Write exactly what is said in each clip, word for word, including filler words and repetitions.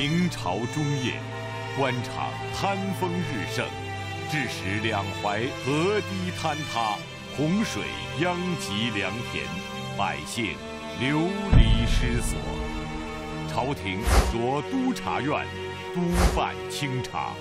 明朝中叶，官场贪风日盛，致使两淮河堤坍塌，洪水殃及良田，百姓流离失所。朝廷着督察院督办清查。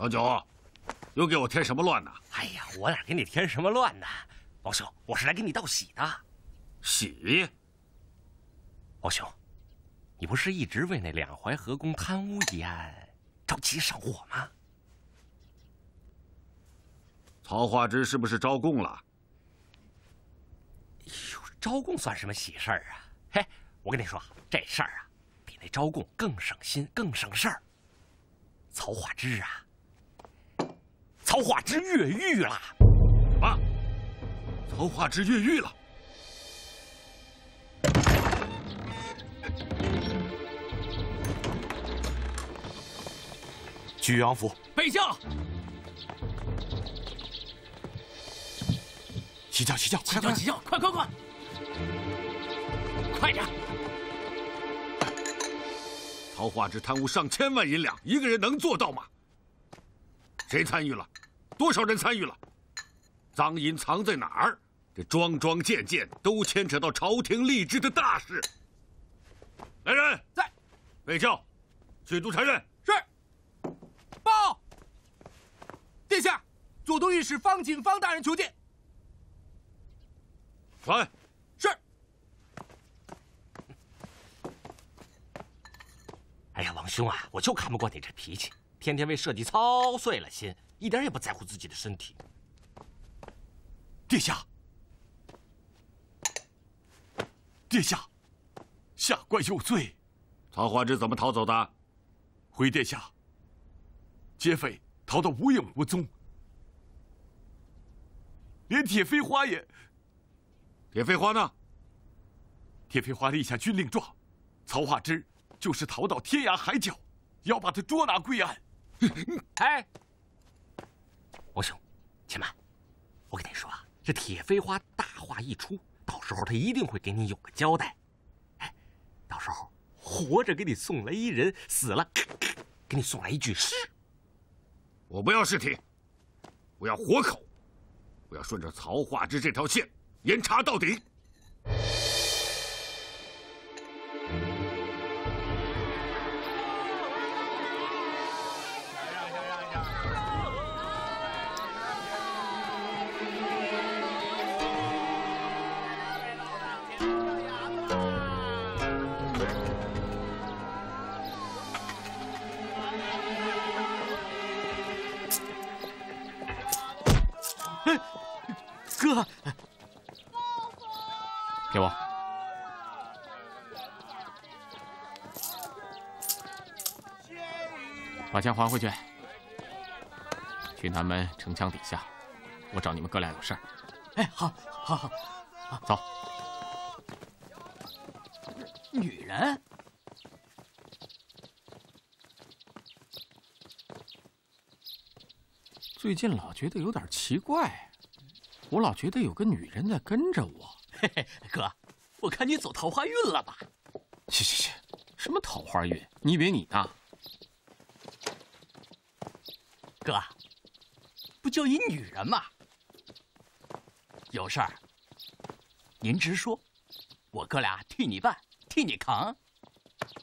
老九，又给我添什么乱呢？哎呀，我哪给你添什么乱呢？王兄，我是来给你道喜的。喜？王兄，你不是一直为那两淮河工贪污一案着急上火吗？曹化之是不是招供了？哟，招供算什么喜事儿啊？嘿，我跟你说，这事儿啊，比那招供更省心，更省事儿。曹化之啊！ 曹化之越狱了，啊！曹化之越狱了。举杨府，备驾。起轿，起轿，快快起轿，快快快，快点！曹化之贪污上千万银两，一个人能做到吗？ 谁参与了？多少人参与了？赃银藏在哪儿？这桩桩件件都牵扯到朝廷吏治的大事。来人，在备轿，去督察院。是。报。殿下，左都御史方锦芳大人求见。传。是。哎呀，王兄啊，我就看不惯你这脾气。 天天为设计操碎了心，一点也不在乎自己的身体。殿下，殿下，下官有罪。曹化之怎么逃走的？回殿下，劫匪逃得无影无踪，连铁飞花也……铁飞花呢？铁飞花立下军令状，曹化之就是逃到天涯海角，要把他捉拿归案。 哎，王兄，且慢！我跟你说啊，这铁飞花大话一出，到时候他一定会给你有个交代。哎，到时候活着给你送来一人，死了给你送来一具尸。我不要尸体，我要活口，我要顺着曹化之这条线严查到底。 哥，给我。把枪还回去。去南门城墙底下，我找你们哥俩有事儿。哎，好，好，好，好，走。女人。 最近老觉得有点奇怪，我老觉得有个女人在跟着我。嘿嘿，哥，我看你走桃花运了吧？去去去，什么桃花运？你以为你呢？哥，不就一女人吗？有事儿，您直说，我哥俩替你办，替你扛，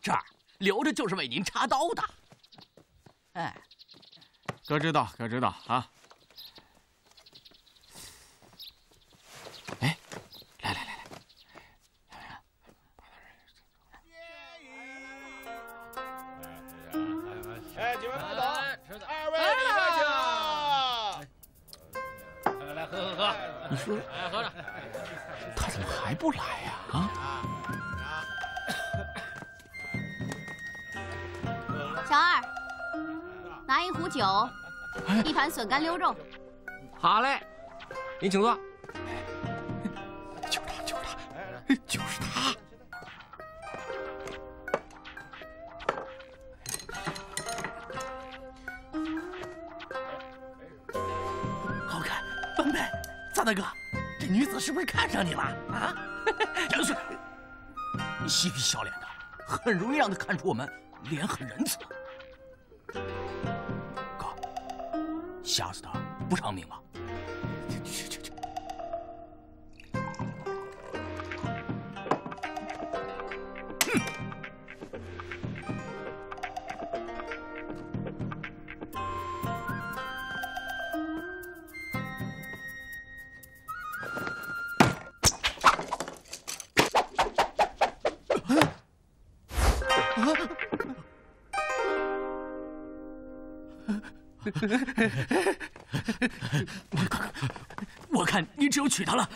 这儿留着就是为您插刀的。哎。 哥知道，哥知道啊！哎，来来来来，哎，几位快走，二位快请。来来喝喝喝，你说，哎，喝着。他怎么还不来呀？啊？小二。拿一壶酒，一盘笋干溜肉。好嘞，您请坐。就是他，就是他，就是他。好看，般配。赞大哥，这女子是不是看上你了啊？杨顺，嬉皮笑脸的，很容易让她看出我们脸很仁慈。 吓死他，不偿命了！去去去！嗯 你只有娶她了，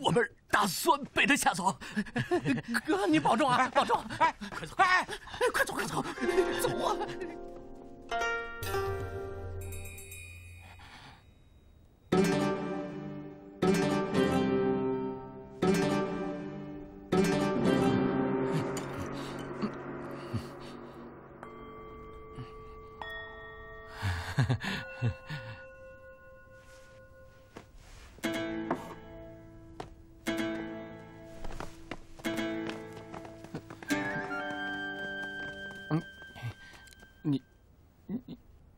我们打算被她吓走。哥，你保重啊，保重！哎，快走！哎，快走，快走，走啊！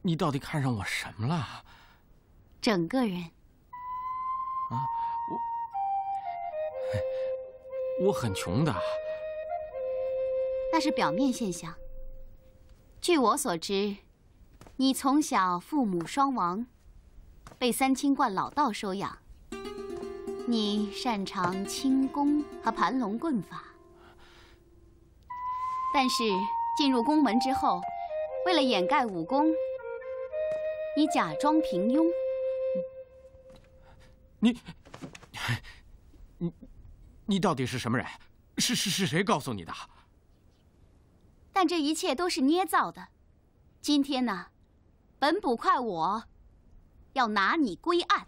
你到底看上我什么了？整个人。啊，我我很穷的。那是表面现象。据我所知，你从小父母双亡，被三清观老道收养。你擅长轻功和盘龙棍法，但是进入宫门之后，为了掩盖武功。 你假装平庸，你，你，你到底是什么人？是是是谁告诉你的？但这一切都是捏造的。今天呢，本捕快我要拿你归案。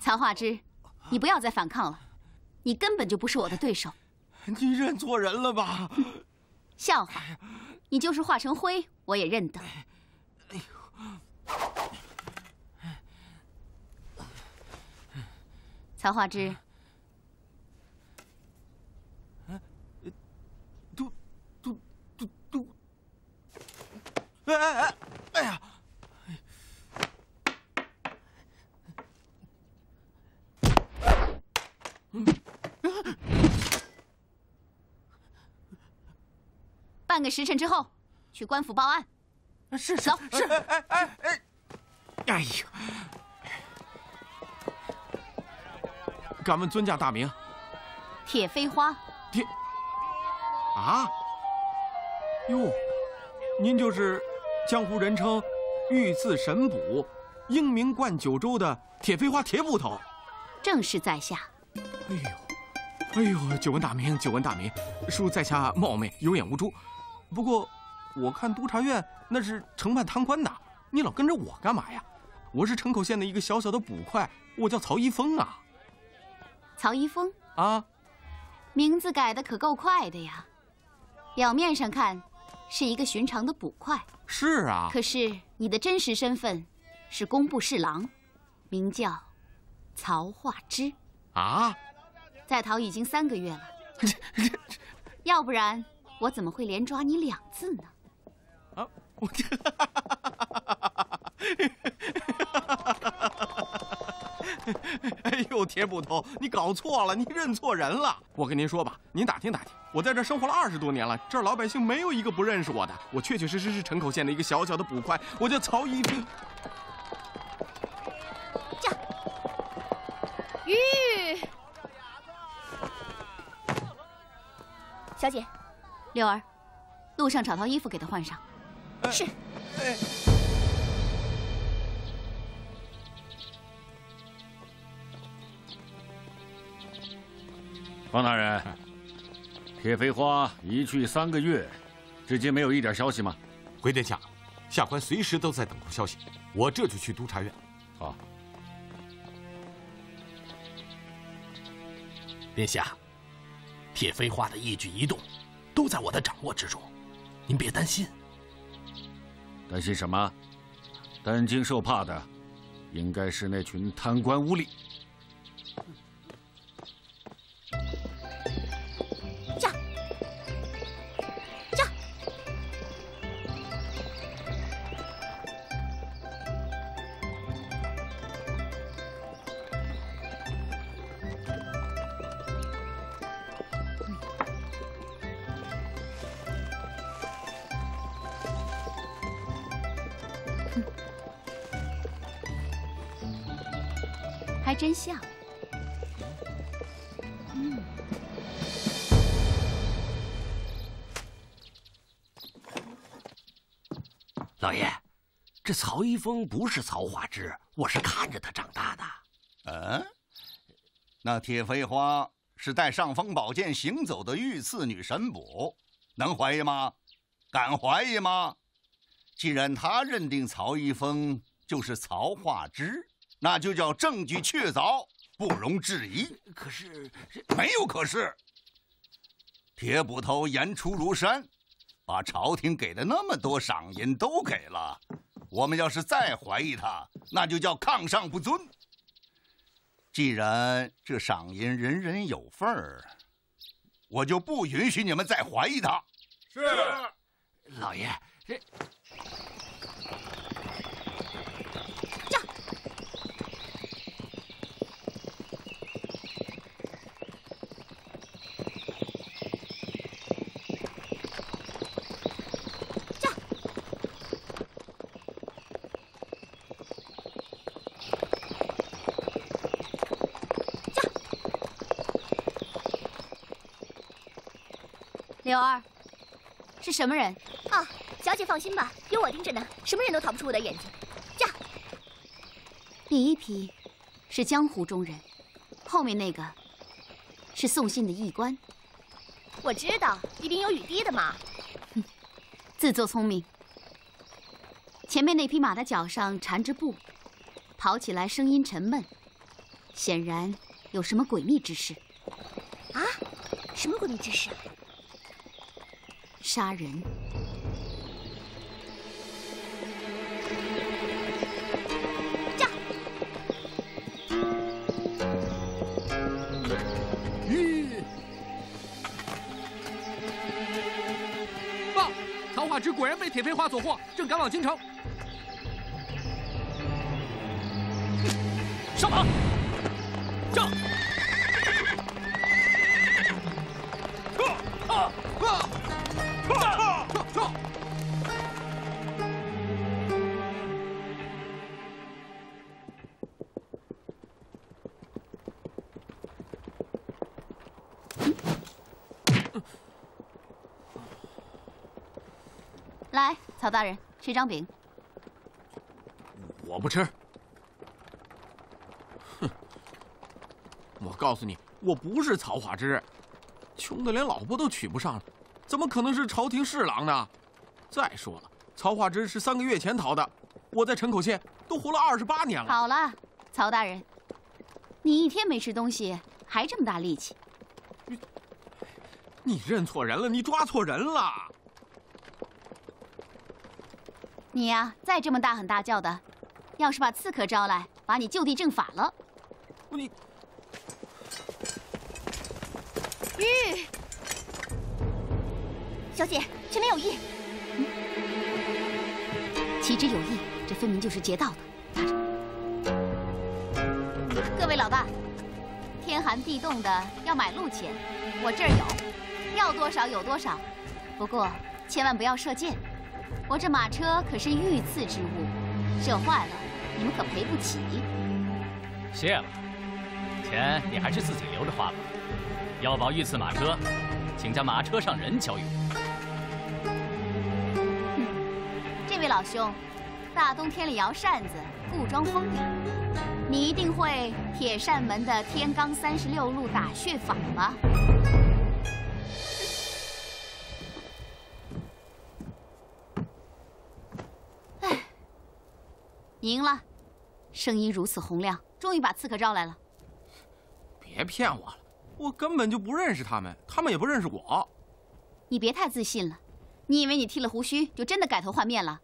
曹化之，你不要再反抗了，你根本就不是我的对手。你认错人了吧？笑话，你就是化成灰，我也认得。哎呦！曹化之，都都都都！哎哎哎！哎呀！ 半个时辰之后，去官府报案。是是是，哎哎哎！哎呦，敢问尊驾大名？铁飞花。铁啊！哟，您就是江湖人称“御赐神捕”、英名冠九州的铁飞花铁捕头。正是在下。 哎呦，哎呦！久闻大名，久闻大名，恕在下冒昧，有眼无珠。不过，我看督察院那是惩办贪官的，你老跟着我干嘛呀？我是城口县的一个小小的捕快，我叫曹一峰啊。曹一峰啊，名字改的可够快的呀。表面上看，是一个寻常的捕快。是啊。可是你的真实身份是工部侍郎，名叫曹化之。啊！在逃已经三个月了，要不然我怎么会连抓你两次呢？啊！我哎呦，铁捕头，你搞错了，你认错人了。我跟您说吧，您打听打听，我在这生活了二十多年了，这儿老百姓没有一个不认识我的。我确确实实是城口县的一个小小的捕快，我叫曹一平。驾，吁，小姐，六儿，路上找套衣服给他换上。哎、是。哎 方大人，铁飞花一去三个月，至今没有一点消息吗？回殿下，下官随时都在等候消息，我这就去督察院。好。殿下，铁飞花的一举一动都在我的掌握之中，您别担心。担心什么？担惊受怕的，应该是那群贪官污吏。 真像。嗯。老爷，这曹一峰不是曹化之，我是看着他长大的。嗯、啊，那铁飞花是带尚方宝剑行走的御赐女神捕，能怀疑吗？敢怀疑吗？既然他认定曹一峰就是曹化之。 那就叫证据确凿，不容置疑。可是没有可是，铁捕头言出如山，把朝廷给的那么多赏银都给了。我们要是再怀疑他，那就叫抗上不尊。既然这赏银人人有份儿，我就不允许你们再怀疑他。是，老爷。这 柳儿，是什么人？啊，小姐放心吧，有我盯着呢，什么人都逃不出我的眼睛。驾！第一批是江湖中人，后面那个是送信的驿官。我知道，一定有雨滴的嘛。哼，自作聪明。前面那匹马的脚上缠着布，跑起来声音沉闷，显然有什么诡秘之事。啊？什么诡秘之事啊？ 杀人！驾！吁！报！曹化之果然被铁飞花所获，正赶往京城。上马！上！ 来，曹大人吃张饼。我不吃。哼！我告诉你，我不是曹化之，穷的连老婆都娶不上了，怎么可能是朝廷侍郎呢？再说了，曹化之是三个月前逃的，我在城口县都活了二十八年了。好了，曹大人，你一天没吃东西，还这么大力气。你，你认错人了，你抓错人了。 你呀、啊，再这么大喊大叫的，要是把刺客招来，把你就地正法了。你，玉小姐，前面有异。嗯，岂止有异，这分明就是劫道的。拿着。各位老大，天寒地冻的要买路钱，我这儿有，要多少有多少。不过千万不要射箭，我这马车可是御赐之物，射坏了你们可赔不起。谢了。 钱你还是自己留着花吧。要保御赐马车，请将马车上人交与我。嗯，这位老兄，大冬天里摇扇子，故装风雅，你一定会铁扇门的天罡三十六路打穴法吧？哎，你赢了，声音如此洪亮，终于把刺客招来了。 别骗我了，我根本就不认识他们，他们也不认识我。你别太自信了，你以为你剃了胡须就真的改头换面了？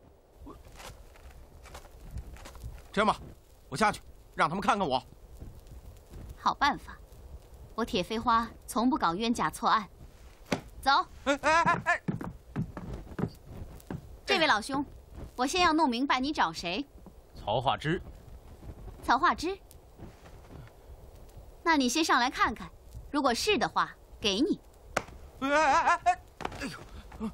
这样吧，我下去让他们看看我。好办法，我铁飞花从不搞冤假错案。走。哎哎哎哎！这位老兄，我先要弄明白你找谁。曹化之。曹化之。 那你先上来看看，如果是的话，给你。哎哎哎哎！哎呦！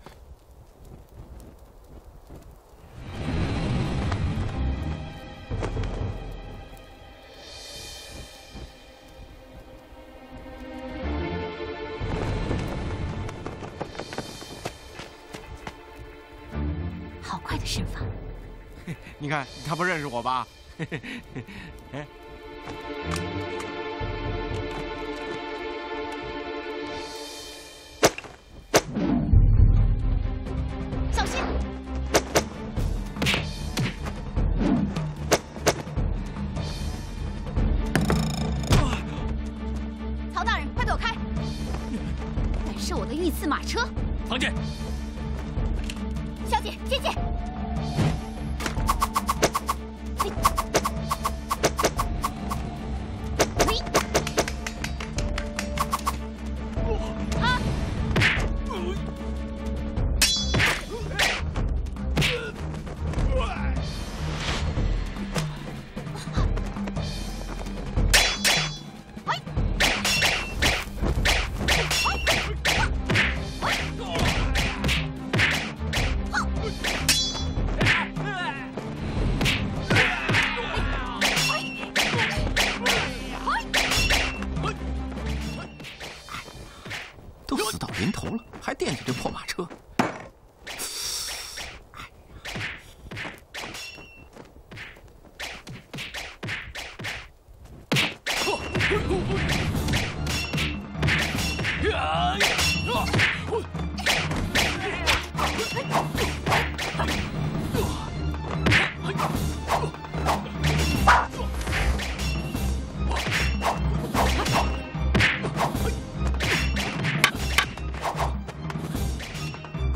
好快的身法！你看，他不认识我吧？哎。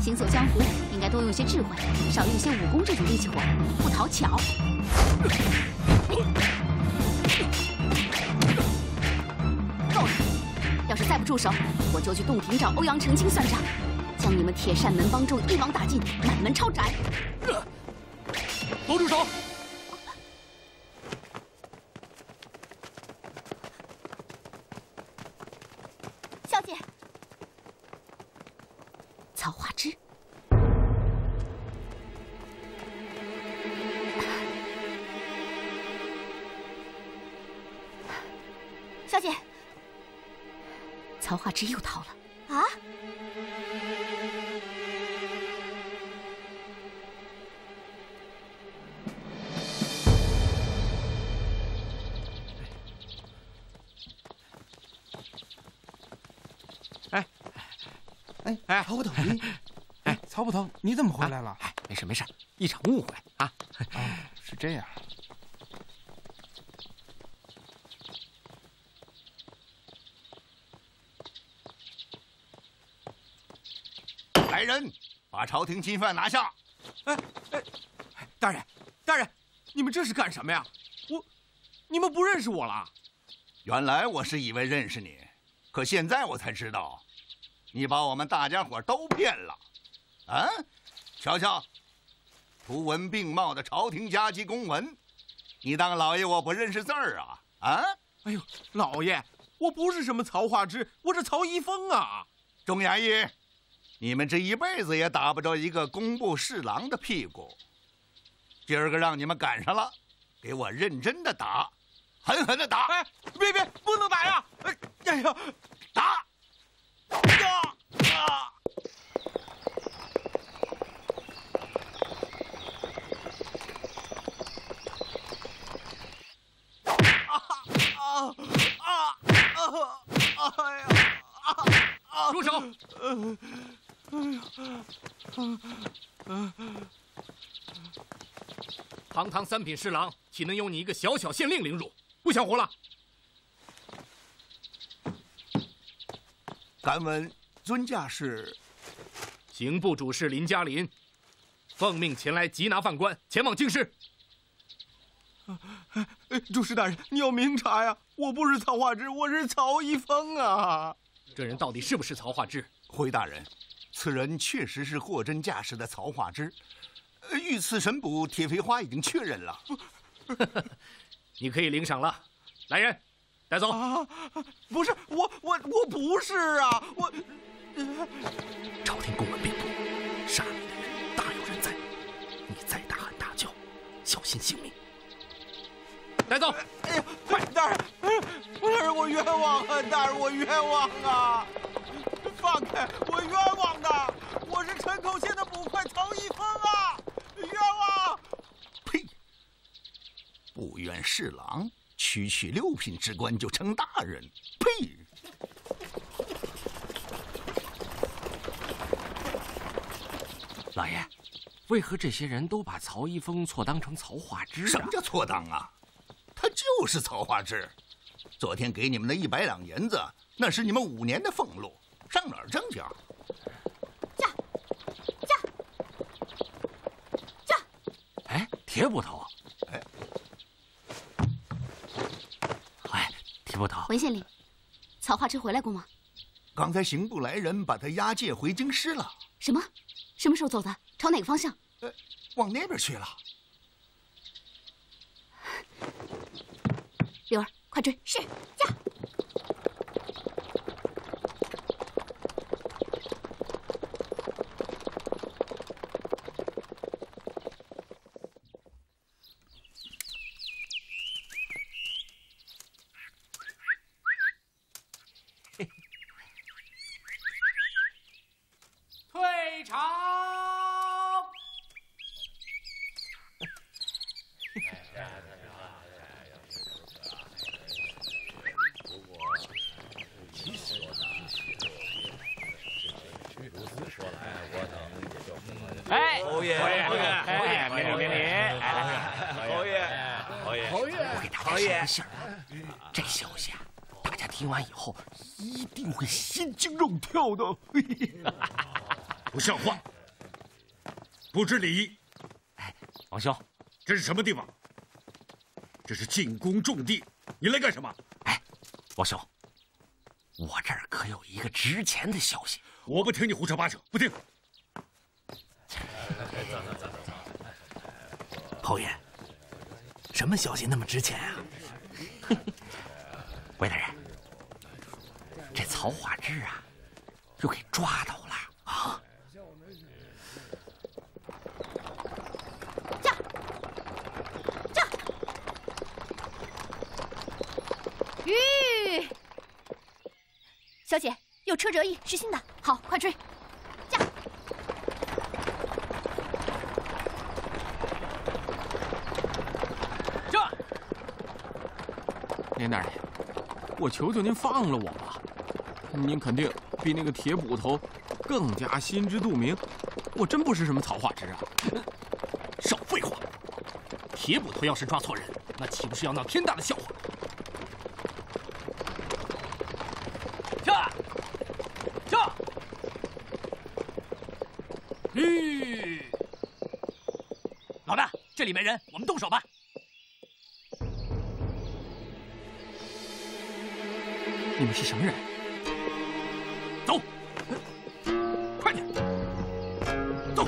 行走江湖，应该多用些智慧，少用些武功这种力气活，不讨巧。 要是再不住手，我就去洞庭找欧阳澄清算账，将你们铁扇门帮众一网打尽，满门抄斩。都住手！小姐，曹化之，小姐。 曹化之又逃了啊！哎哎哎，曹捕头，你哎，曹捕头，你怎么回来了？哎，没事没事，一场误会啊。哦，是这样。 来人，把朝廷钦犯拿下！哎哎，大人，大人，你们这是干什么呀？我，你们不认识我了？原来我是以为认识你，可现在我才知道，你把我们大家伙都骗了。啊，瞧瞧，图文并茂的朝廷加急公文，你当老爷我不认识字儿啊？啊！哎呦，老爷，我不是什么曹化之，我是曹一峰啊！钟衙役，你们这一辈子也打不着一个工部侍郎的屁股。今儿个让你们赶上了，给我认真的打！ 狠狠的打！哎，别别，不能打呀！哎，哎呀，打！呀呀！啊啊啊啊！哎呀！啊！住手！堂堂三品侍郎，岂能由你一个小小县令凌辱？ 不想活了！敢问尊驾是？刑部主事林嘉林，奉命前来缉拿犯官，前往京师。主事大人，你要明察呀！我不是曹化之，我是曹一峰啊！这人到底是不是曹化之？回大人，此人确实是货真价实的曹化之。御赐神捕铁肥花已经确认了。你可以领赏了，来人，带走！啊、不是我，我我不是啊，我。呃、朝廷公文并布，杀你的人大有人在，你再大喊大叫，小心性命。带走！哎呀，快，大人，大人我冤枉啊，大人我冤枉啊！放开，我冤枉的，我是陈口县的捕快曹一峰啊，冤枉！ 不冤侍郎，区区六品之官就称大人，呸！老爷，为何这些人都把曹一峰错当成曹化之啊？什么叫错当啊？他就是曹化之。昨天给你们的一百两银子，那是你们五年的俸禄，上哪儿挣去啊？ 驾！驾！驾！哎，铁捕头。 文县令，曹化之回来过吗？刚才刑部来人把他押解回京师了。什么？什么时候走的？朝哪个方向？呃，往那边去了。柳儿，快追！是驾。跳的，不像话，不知礼仪！哎，王兄，这是什么地方？这是进宫重地，你来干什么？哎，王兄，我这儿可有一个值钱的消息。我不听你胡扯八扯，不听。侯爷，什么消息那么值钱啊？韦大人，这曹化之啊。 就给抓到了啊！驾！驾！吁！小姐，有车辙印，是新的，好，快追！驾！驾！林大人，我求求您放了我吧，您肯定 比那个铁捕头更加心知肚明，我真不是什么曹化之啊！少废话，铁捕头要是抓错人，那岂不是要闹天大的笑话？驾！驾！吁！老大，这里没人，我们动手吧。你们是什么人？走，快点，走！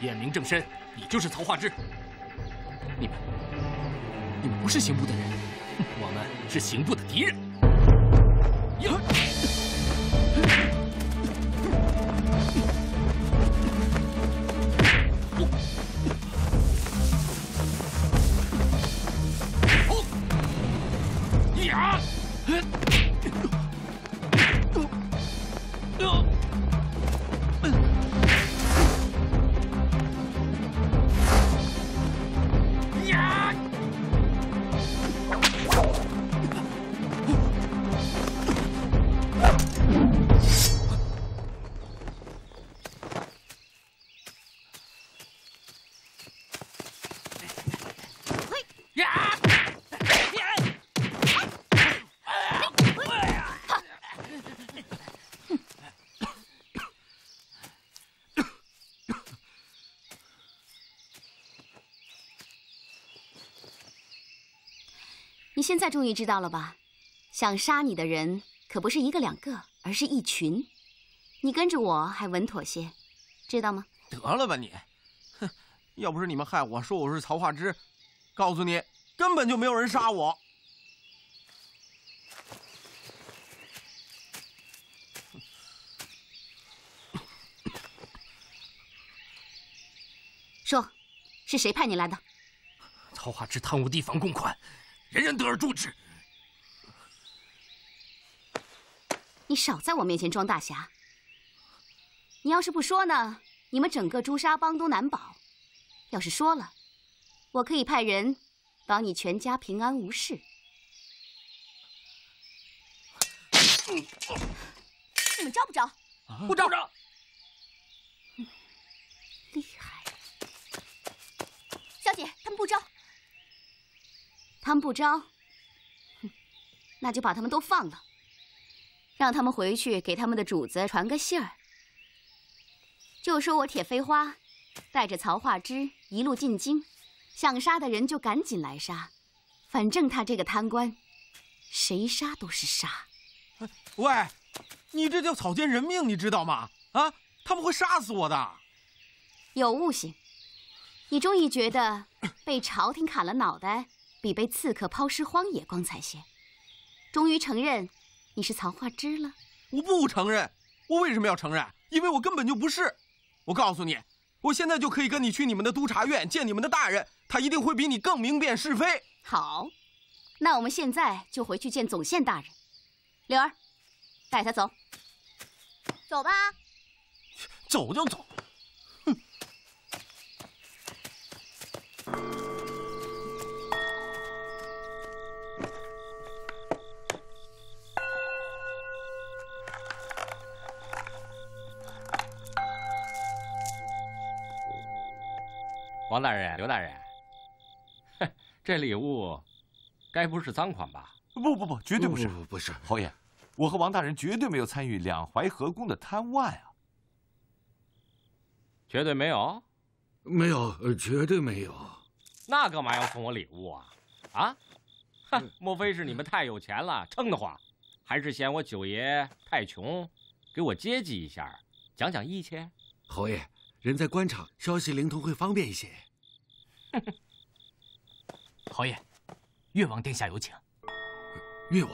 眼明正身，你就是曹化之。你们，你们不是刑部的人，我们是刑部的敌人。呀！ 你现在终于知道了吧？想杀你的人可不是一个两个，而是一群。你跟着我还稳妥些，知道吗？得了吧你！哼，要不是你们害我说我是曹化之，告诉你根本就没有人杀我。说，是谁派你来的？曹化之贪污地方公款。 人人得而诛之！你少在我面前装大侠！你要是不说呢，你们整个朱砂帮都难保；要是说了，我可以派人保你全家平安无事。你们招不招？啊、不招！不招！厉害！小姐，他们不招。 他们不招，那就把他们都放了，让他们回去给他们的主子传个信儿，就说我铁飞花带着曹化之一路进京，想杀的人就赶紧来杀，反正他这个贪官，谁杀都是杀。喂，你这叫草菅人命，你知道吗？啊，他们会杀死我的。有悟性，你终于觉得被朝廷砍了脑袋。 比被刺客抛尸荒野光彩些，终于承认你是曹化之了。我不承认，我为什么要承认？因为我根本就不是。我告诉你，我现在就可以跟你去你们的督察院见你们的大人，他一定会比你更明辨是非。好，那我们现在就回去见总宪大人。柳儿，带他走。走吧。走就走。 王大人、刘大人，这礼物，该不是赃款吧？不不不，绝对不是，不不是，侯爷，我和王大人绝对没有参与两淮河工的贪污案啊！绝对没有？没有，绝对没有。那干嘛要送我礼物啊？啊？哼，莫非是你们太有钱了，撑得慌？还是嫌我九爷太穷，给我接济一下，讲讲义气？侯爷。 人在官场，消息灵通会方便一些。侯爷，越王殿下有请。越王，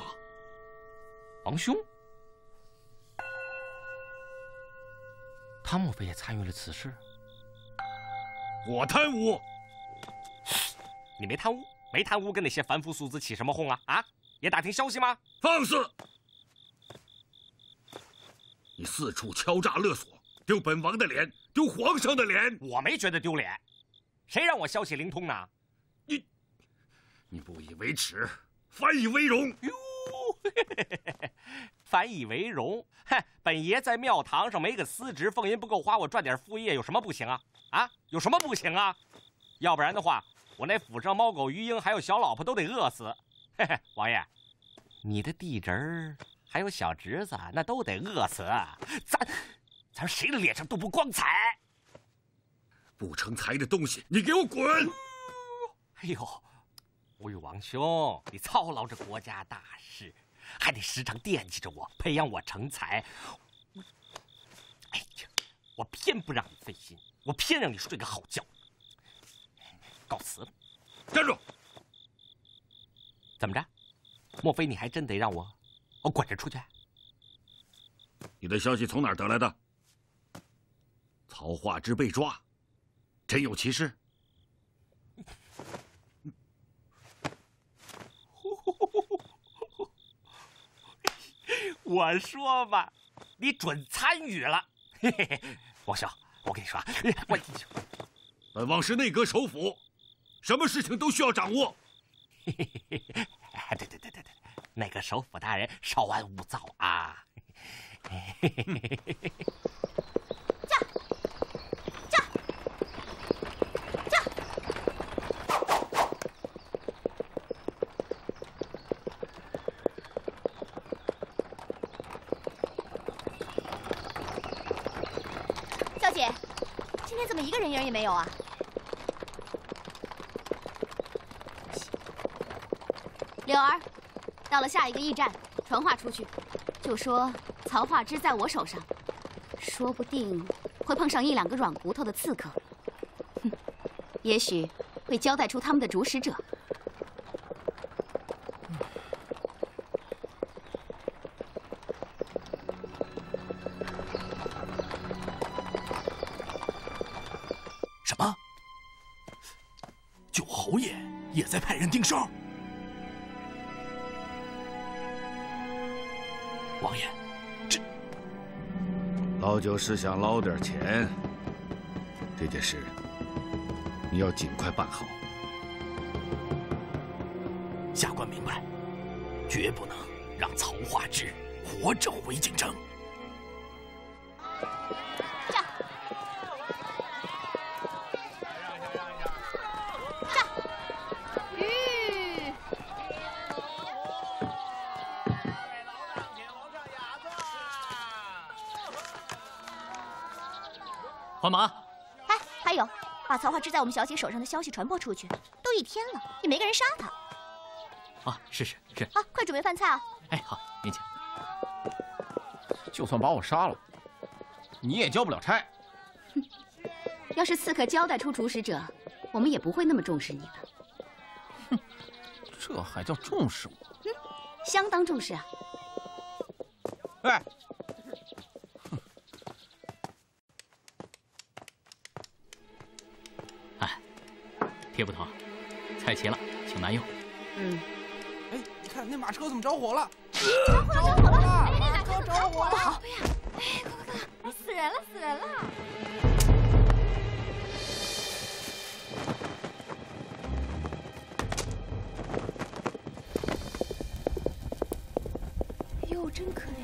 王兄，他莫非也参与了此事？我贪污？你没贪污，没贪污，跟那些凡夫俗子起什么哄啊？啊，也打听消息吗？放肆！你四处敲诈勒索，丢本王的脸！ 丢皇上的脸，我没觉得丢脸，谁让我消息灵通呢？你，你不以为耻，反以为荣。哟，反以为荣！哼，本爷在庙堂上没个司职，俸银不够花，我赚点副业有什么不行啊？啊，有什么不行啊？要不然的话，我那府上猫狗鱼鹰还有小老婆都得饿死。嘿嘿，王爷，你的地侄儿还有小侄子那都得饿死，咱。 咱谁的脸上都不光彩！不成才的东西，你给我滚！哎呦，吴越王兄，你操劳着国家大事，还得时常惦记着我，培养我成才。我，哎呀，我偏不让你费心，我偏让你睡个好觉。告辞了。站住！怎么着？莫非你还真得让我，我滚着出去？你的消息从哪儿得来的？曹化之被抓，真有其事？ 我说吧，你准参与了。嘿嘿，王兄，我跟你说，我本王是内阁首辅，什么事情都需要掌握。嘿嘿嘿，对对对对对，那个首辅大人稍安勿躁啊。嘿嘿嘿嘿嘿。 也没有啊！柳儿，到了下一个驿站，传话出去，就说曹化之在我手上，说不定会碰上一两个软骨头的刺客，哼，也许会交代出他们的主使者。嗯、什么？九侯爷也在派人盯梢。王爷，这老九是想捞点钱，这件事你要尽快办好。下官明白，绝不能让曹化之活着回京城。 还马！哎，还有，把曹化之在我们小姐手上的消息传播出去，都一天了，也没个人杀他。啊，是是是。啊，快准备饭菜啊！哎，好，您请。就算把我杀了，你也交不了差。哼，要是刺客交代出主使者，我们也不会那么重视你的。哼，这还叫重视我？嗯，相当重视啊。哎。 铁捕头，菜齐了，请拿用。嗯。哎，你看那马车怎么着火了？着火了！着火了！哎，那马车着火了！不好！哎，快快快！死人了！死人了！哎呦，真可怜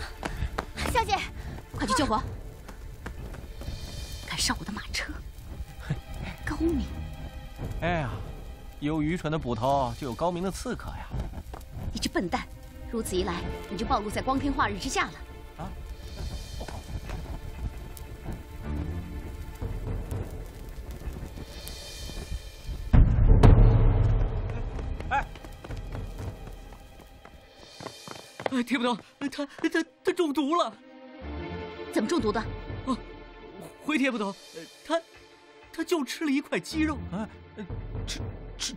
呀！ 小姐，快去救火！ 上我的马车，高明！哎呀，有愚蠢的捕头，就有高明的刺客呀！你这笨蛋，如此一来，你就暴露在光天化日之下了。啊！哦、哎！哎，听不懂，他他他中毒了！怎么中毒的？哦。 回帖捕头，他他就吃了一块鸡肉啊，吃吃吃。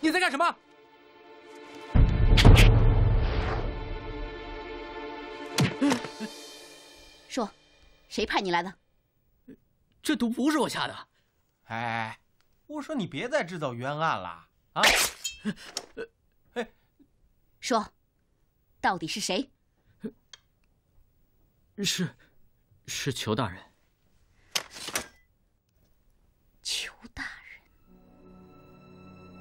你在干什么？ 说，谁派你来的？这毒不是我下的。哎，我说你别再制造冤案了啊！哎，说，到底是谁？是，是裘大人。裘大人，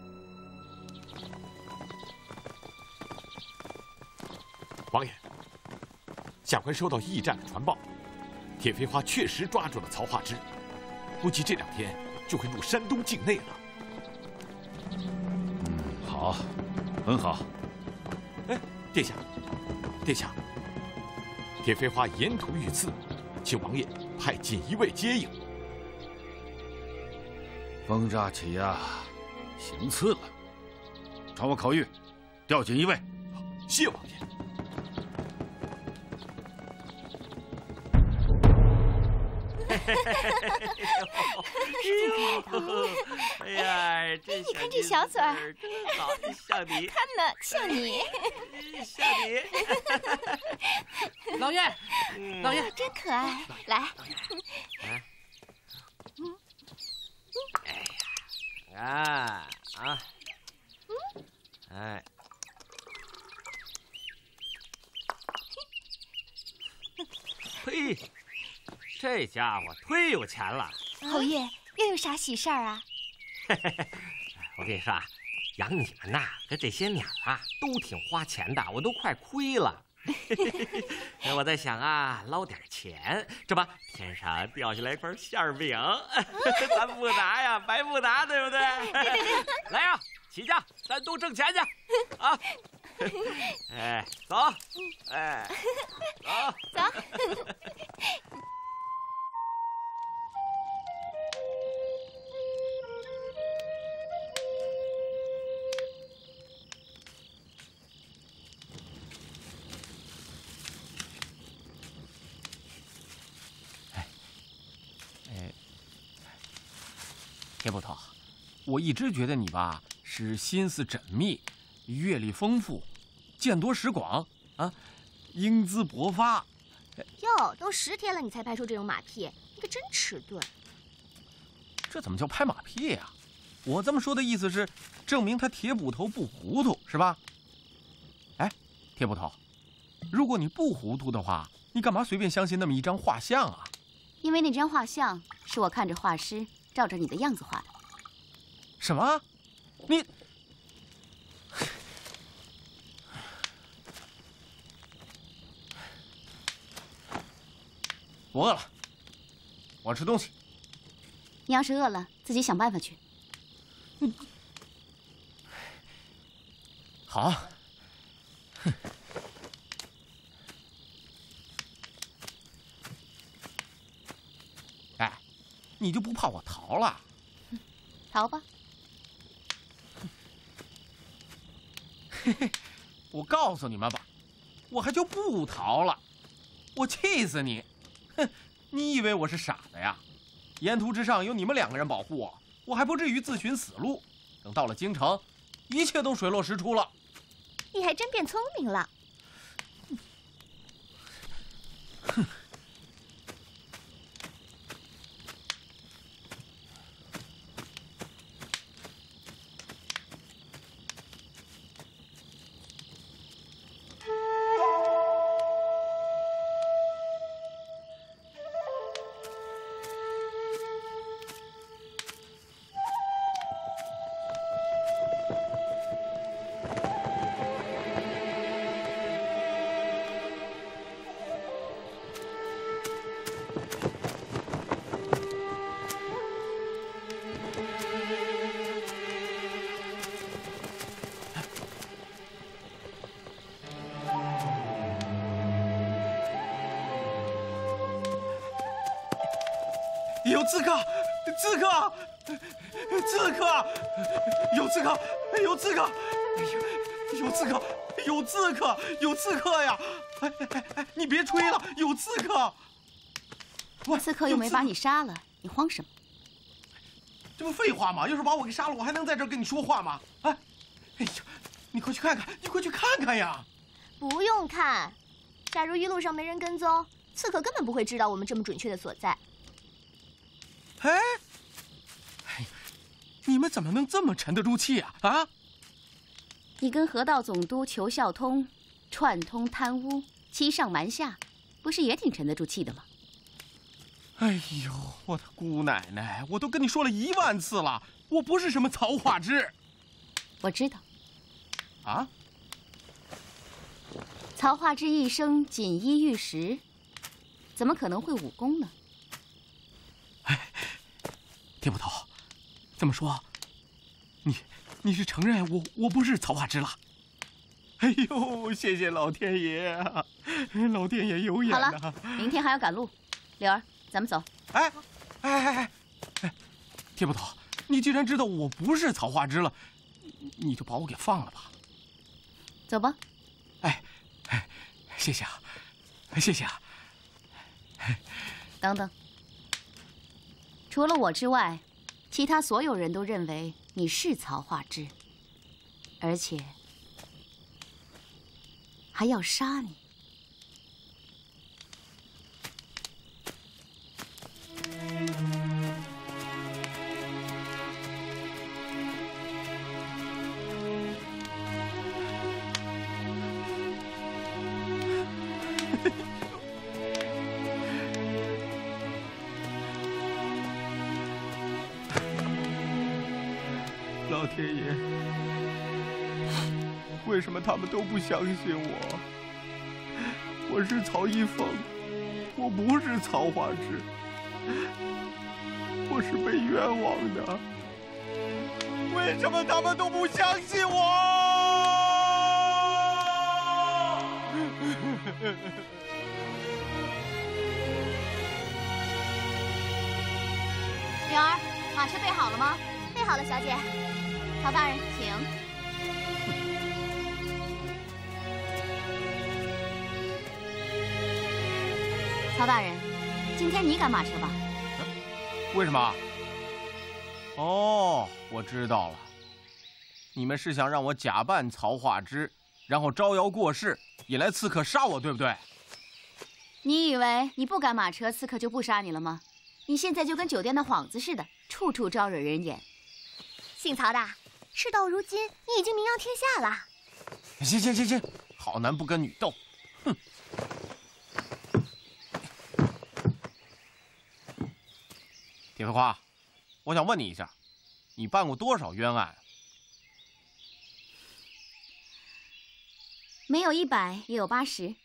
王爷，小葵收到驿站的传报，铁飞花确实抓住了曹化之，估计这两天就会入山东境内了。嗯，好，很好。哎，殿下，殿下，铁飞花沿途遇刺，请王爷派锦衣卫接应。风乍起呀、啊，行刺了。传我考谕，调锦衣卫。谢王爷。 真可爱！哎呀，这你看这小嘴儿，好像你。看呢，像你。像你。老爷，老爷，真可爱！来。哎呀，啊啊，哎。 嘿，这家伙忒有钱了。侯爷又有啥喜事儿啊？我跟你说啊，养你们呐，可这些年啊都挺花钱的，我都快亏了。我在想啊，捞点钱，这不天上掉下来一块馅饼，咱不拿呀，白不拿，对不对？来呀，起价，咱都挣钱去啊！ 哎，走，哎，走走。哎，哎，铁捕头，我一直觉得你吧是心思缜密。 阅历丰富，见多识广啊，英姿勃发。哟，都十天了，你才拍出这种马屁，你可真迟钝。这怎么叫拍马屁呀、啊？我这么说的意思是，证明他铁捕头不糊涂，是吧？哎，铁捕头，如果你不糊涂的话，你干嘛随便相信那么一张画像啊？因为那张画像是我看着画师照着你的样子画的。什么？你？ 我饿了，我要吃东西。你要是饿了，自己想办法去。嗯，好。哼。哎，你就不怕我逃了？逃吧。嘿嘿，我告诉你们吧，我还就不逃了，我气死你！ 哼，你以为我是傻子呀？沿途之上有你们两个人保护我，我还不至于自寻死路。等到了京城，一切都水落石出了。你还真变聪明了。哼。有刺客！刺客！刺客！有刺客！有刺客！有刺客！有刺客！有刺客呀！哎哎哎，你别吹了，有刺客！刺客又没把你杀了，你慌什么？这不废话吗？要是把我给杀了，我还能在这儿跟你说话吗？哎，哎呀，你快去看看，你快去看看呀！不用看，假如一路上没人跟踪，刺客根本不会知道我们这么准确的所在。 哎，哎，你们怎么能这么沉得住气啊？啊！你跟河道总督裘孝通串通贪污、欺上瞒下，不是也挺沉得住气的吗？哎呦，我的姑奶奶！我都跟你说了一万次了，我不是什么曹化之。我知道。啊？曹化之一生锦衣玉食，怎么可能会武功呢？哎，天捕头，这么说，你你是承认我我不是曹化之了？哎呦，谢谢老天爷啊！老天爷有眼呐！好了，明天还要赶路，柳儿，咱们走。哎，哎哎哎哎，天捕头，你既然知道我不是曹化之了，你就把我给放了吧。走吧。 哎，哎，谢谢啊，谢谢啊。等等，除了我之外，其他所有人都认为你是曹化之，而且还要杀你。老天爷，为什么他们都不相信我？我是曹一凤，我不是曹化之，我是被冤枉的。为什么他们都不相信我？ 柳儿，马车备好了吗？备好了，小姐。曹大人，请。曹大人，今天你赶马车吧？为什么？哦，我知道了，你们是想让我假扮曹化之，然后招摇过市。 引来刺客杀我，对不对？你以为你不赶马车，刺客就不杀你了吗？你现在就跟酒店的幌子似的，处处招惹人眼。姓曹的，事到如今，你已经名扬天下了。行行行行，好男不跟女斗，哼！铁飞花，我想问你一下，你办过多少冤案啊？ 没有一百，也有八十。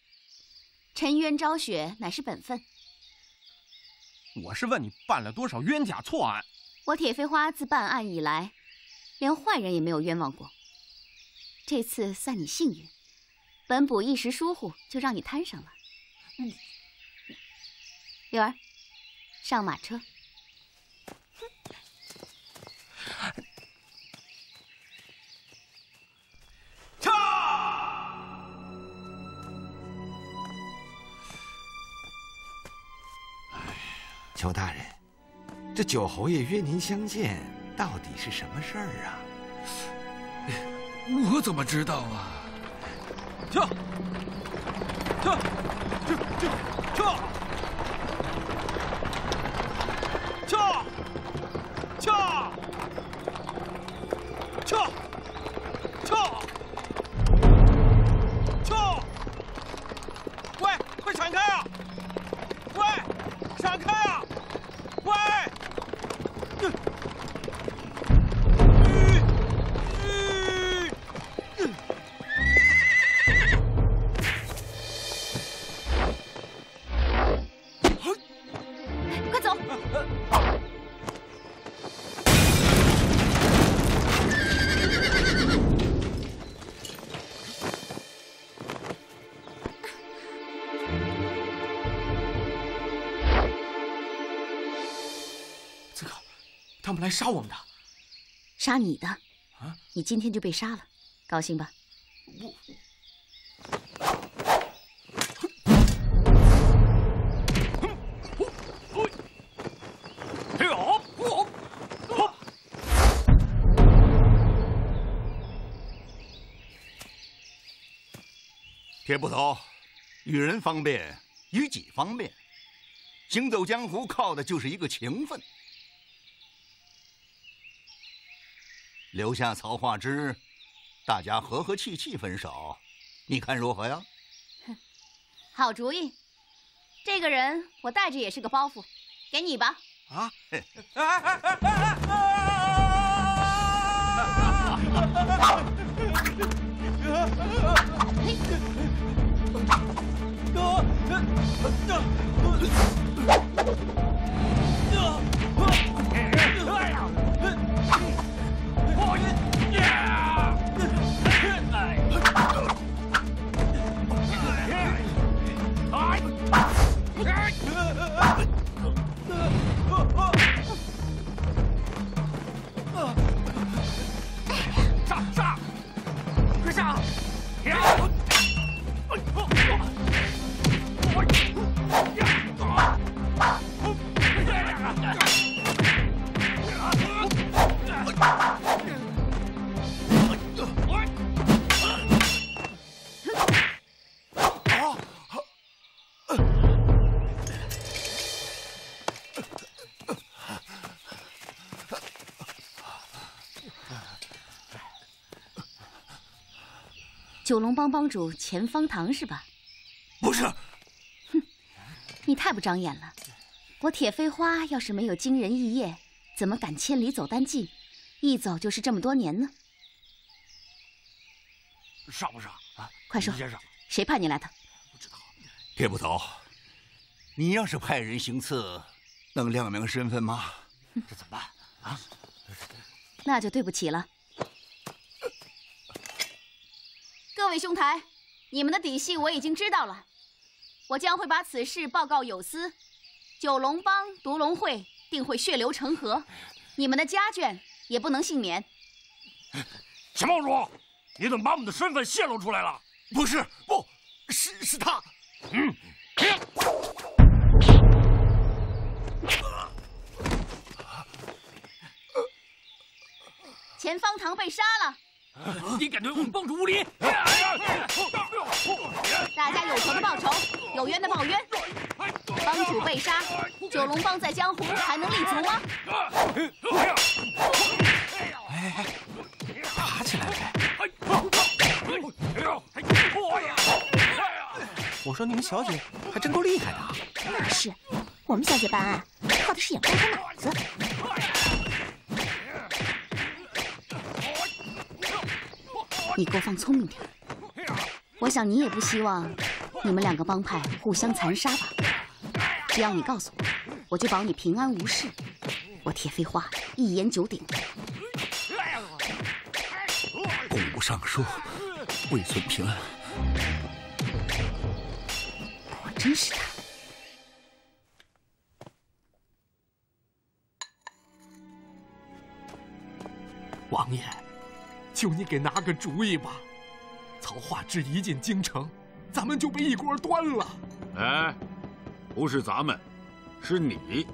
沉冤昭雪乃是本分。我是问你办了多少冤假错案？我铁飞花自办案以来，连坏人也没有冤枉过。这次算你幸运，本捕一时疏忽，就让你摊上了。嗯，柳儿，上马车。嗯 裘大人，这九侯爷约您相见，到底是什么事儿啊？我怎么知道啊？撤！撤！撤！撤！撤！撤！撤！ 他们来杀我们的，杀你的，啊！你今天就被杀了，高兴吧？我。 铁捕头，与人方便，与己方便。行走江湖靠的就是一个情分。留下曹化之，大家和和气气分手，你看如何呀？哼，好主意。这个人我带着也是个包袱，给你吧。啊！九龙帮帮主钱方唐是吧？不是。哼，你太不长眼了！我铁飞花要是没有惊人异业，怎么敢千里走单骑？一走就是这么多年呢。傻不傻啊？快说，谁派你来的？不知道。铁捕头，你要是派人行刺，能亮明身份吗？这怎么办啊？那就对不起了。 各位兄台，你们的底细我已经知道了，我将会把此事报告有司，九龙帮、独龙会定会血流成河，你们的家眷也不能幸免。钱帮主，你怎么把我们的身份泄露出来了？不是，不是，是他。嗯。钱方唐被杀了。 你敢对我们帮主无礼！大家有仇的报仇，有冤的报冤。帮主被杀，九龙帮在江湖还能立足吗？哎，打起来呗！我说你们小姐还真够厉害的啊！那是，我们小姐办案靠的是眼光和脑子。 你给我放聪明点！我想你也不希望你们两个帮派互相残杀吧？只要你告诉我，我就保你平安无事。我铁飞花一言九鼎。公务上书，为孙平安。果真是他。 王爷。 求你给拿个主意吧！曹化之一进京城，咱们就被一锅端了。哎，不是咱们，是你。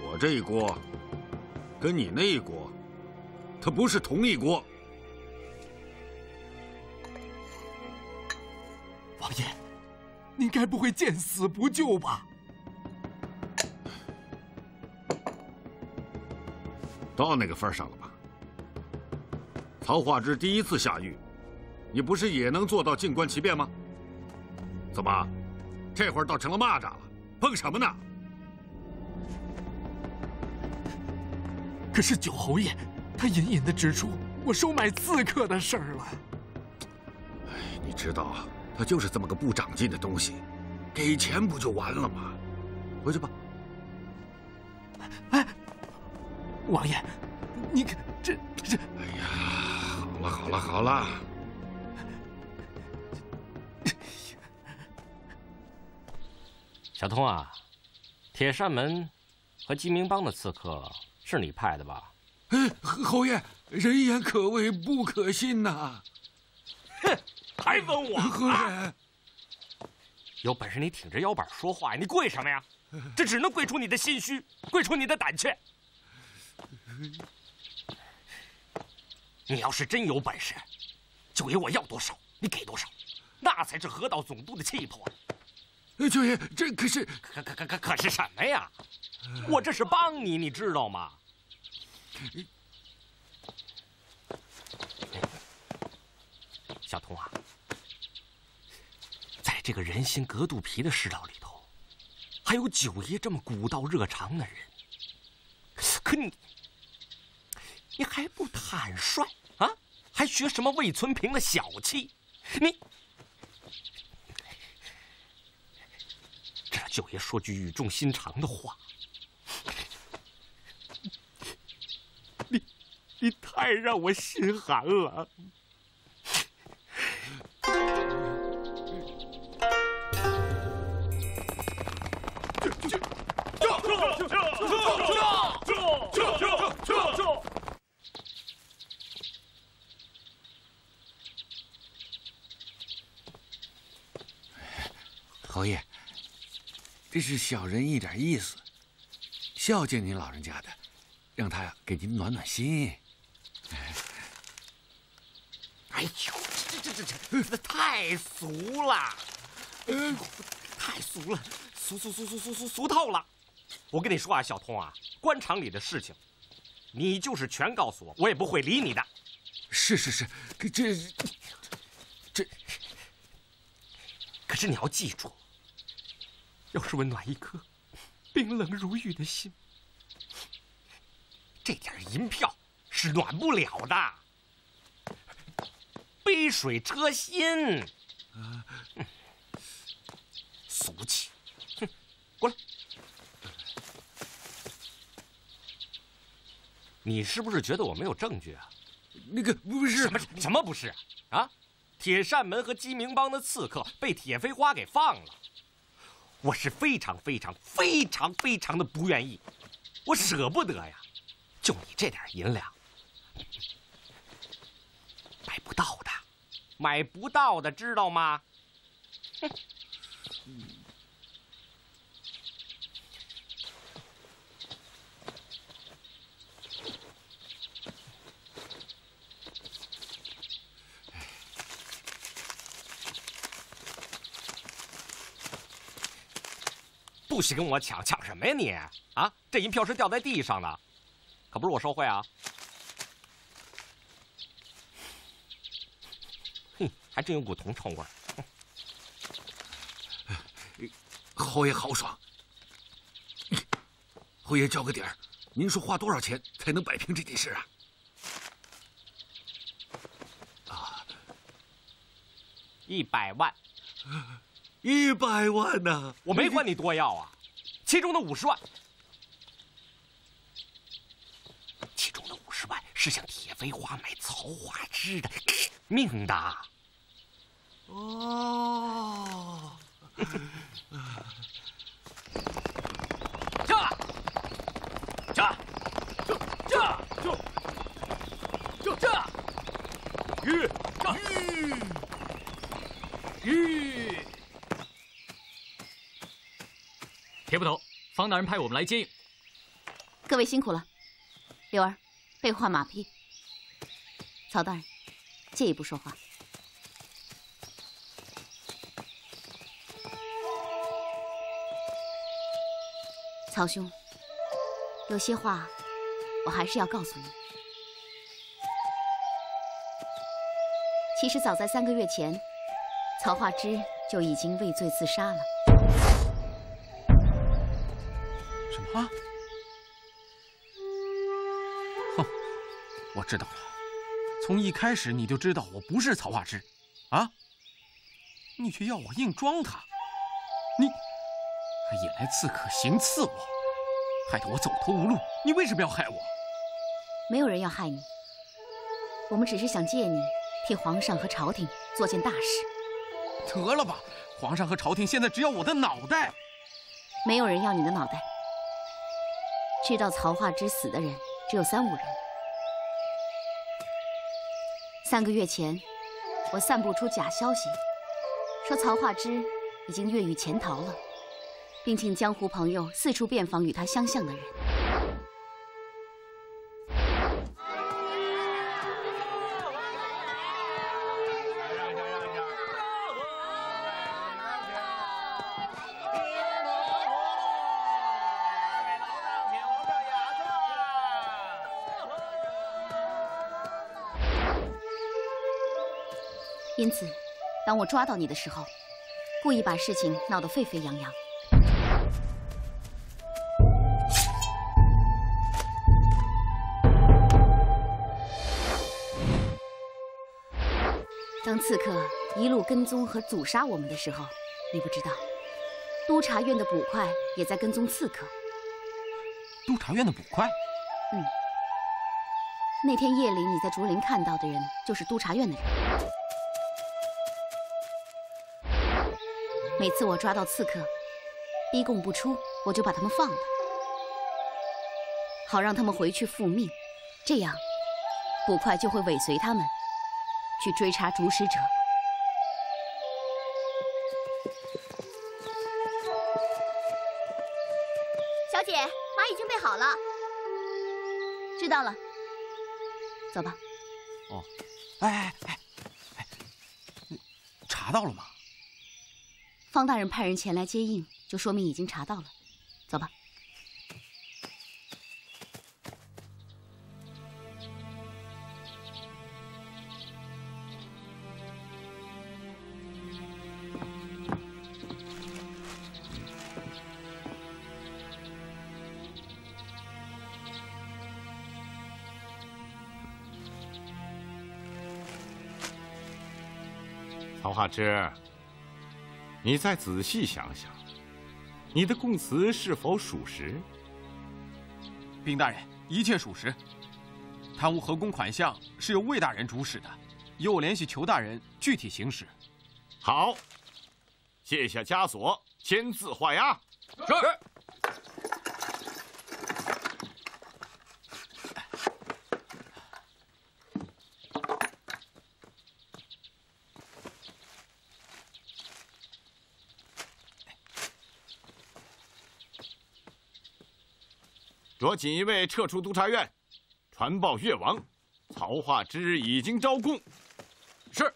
我这一锅，跟你那一锅，它不是同一锅。王爷，您该不会见死不救吧？到那个份上了吧？ 曹化之第一次下狱，你不是也能做到静观其变吗？怎么，这会儿倒成了蚂蚱了？碰什么呢？可是九侯爷，他隐隐的指出我收买刺客的事儿了。哎，你知道，他就是这么个不长进的东西，给钱不就完了吗？回去吧。哎，王爷，你可这这……哎呀！ 好了好了好了，小通啊，铁扇门和鸡鸣帮的刺客是你派的吧？哎，侯爷，人言可畏不可信呐！哼，还问我？侯爷，有本事你挺着腰板说话呀！你跪什么呀？这只能跪出你的心虚，跪出你的胆怯。 你要是真有本事，九爷我要多少你给多少，那才是河道总督的气魄啊！九爷，这可是可可可可可是什么呀？我这是帮你，你知道吗？小童啊，在这个人心隔肚皮的世道里头，还有九爷这么古道热肠的人，可你。 你还不坦率啊？还学什么魏存平的小气？你九爷说句语重心长的话，你你太让我心寒了。 侯爷，这是小人一点意思，孝敬您老人家的，让他给您暖暖心。哎呦，这这这这太俗了，嗯，太俗了，俗俗俗俗俗俗俗透了。我跟你说啊，小通啊，官场里的事情，你就是全告诉我，我也不会理你的。是是是，这这，可是你要记住。 要是温暖一颗冰冷如玉的心，这点银票是暖不了的。杯水车薪，啊、俗气！哼，过来，你是不是觉得我没有证据啊？那个不是什么什么不是啊？啊，铁扇门和鸡鸣帮的刺客被铁飞花给放了。 我是非常非常非常非常的不愿意，我舍不得呀，就你这点银两，买不到的，买不到的，知道吗？哼，不许跟我抢！抢什么呀你？啊，这银票是掉在地上的，可不是我受贿啊！哼，还真有股铜臭味。侯爷豪爽，侯爷交个底儿，您说花多少钱才能摆平这件事啊？啊，一百万。 一百万呐、啊！我没管你多要啊，其中的五十万，其中的五十万是向铁飞花买曹花枝的命的。哦，驾驾驾驾驾！吁吁吁！ 铁捕头，方大人派我们来接应。各位辛苦了，柳儿，备换马匹。曹大人，借一步说话。曹兄，有些话我还是要告诉你。其实早在三个月前，曹化之就已经畏罪自杀了。 啊！哼，我知道了，从一开始你就知道我不是曹化之，啊！你却要我硬装他，你还引来刺客行刺我，害得我走投无路。你为什么要害我？没有人要害你，我们只是想借你替皇上和朝廷做件大事。得了吧，皇上和朝廷现在只要我的脑袋，没有人要你的脑袋。 知道曹化之死的人只有三五人。三个月前，我散布出假消息，说曹化之已经越狱潜逃了，并请江湖朋友四处遍访与他相像的人。因此，当我抓到你的时候，故意把事情闹得沸沸扬扬。当刺客一路跟踪和阻杀我们的时候，你不知道，督察院的捕快也在跟踪刺客。督察院的捕快？嗯。那天夜里你在竹林看到的人，就是督察院的人。每次我抓到刺客，逼供不出，我就把他们放了，好让他们回去复命。这样，捕快就会尾随他们，去追查主使者。 马已经备好了，知道了，走吧。哦，哎哎哎哎，查到了吗？方大人派人前来接应，就说明已经查到了。走吧。陶画之，你再仔细想想，你的供词是否属实？禀大人，一切属实。贪污河工款项是由魏大人主使的，由我联系裘大人具体行使。好，卸下枷锁，签字画押。是。着锦衣卫撤出督察院，传报越王，曹化之已经招供。是。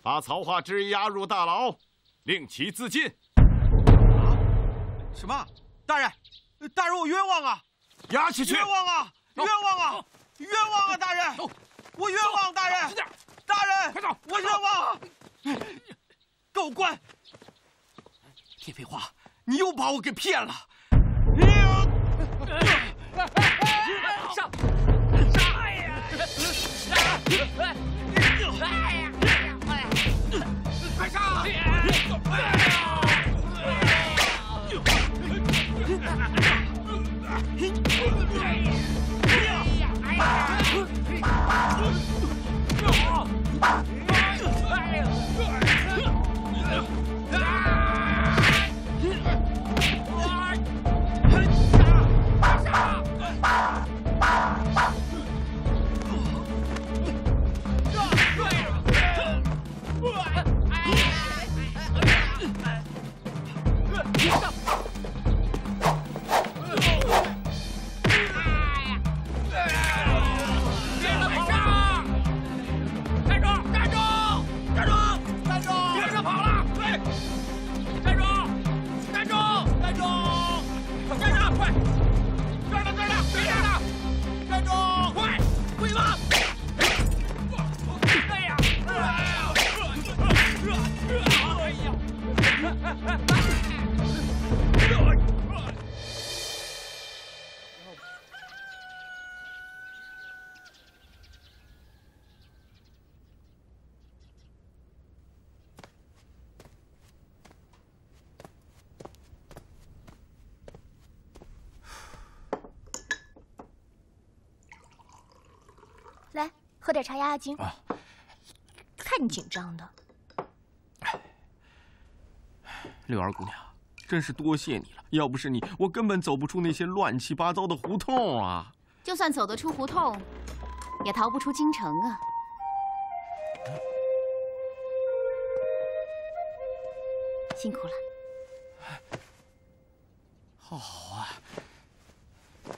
把曹化之押入大牢，令其自尽。啊！什么？大人，大人，我冤枉啊！押下去！冤枉啊！冤枉啊！冤枉啊！大人，我冤枉大人！大人，快走！我冤枉！ 给我关！铁飞花，你又把我给骗了！上！哎呀！哎呀！快上！喝点茶压压惊。啊、看你紧张的。六儿姑娘，真是多谢你了。要不是你，我根本走不出那些乱七八糟的胡同啊。就算走得出胡同，也逃不出京城啊。辛苦了。好啊，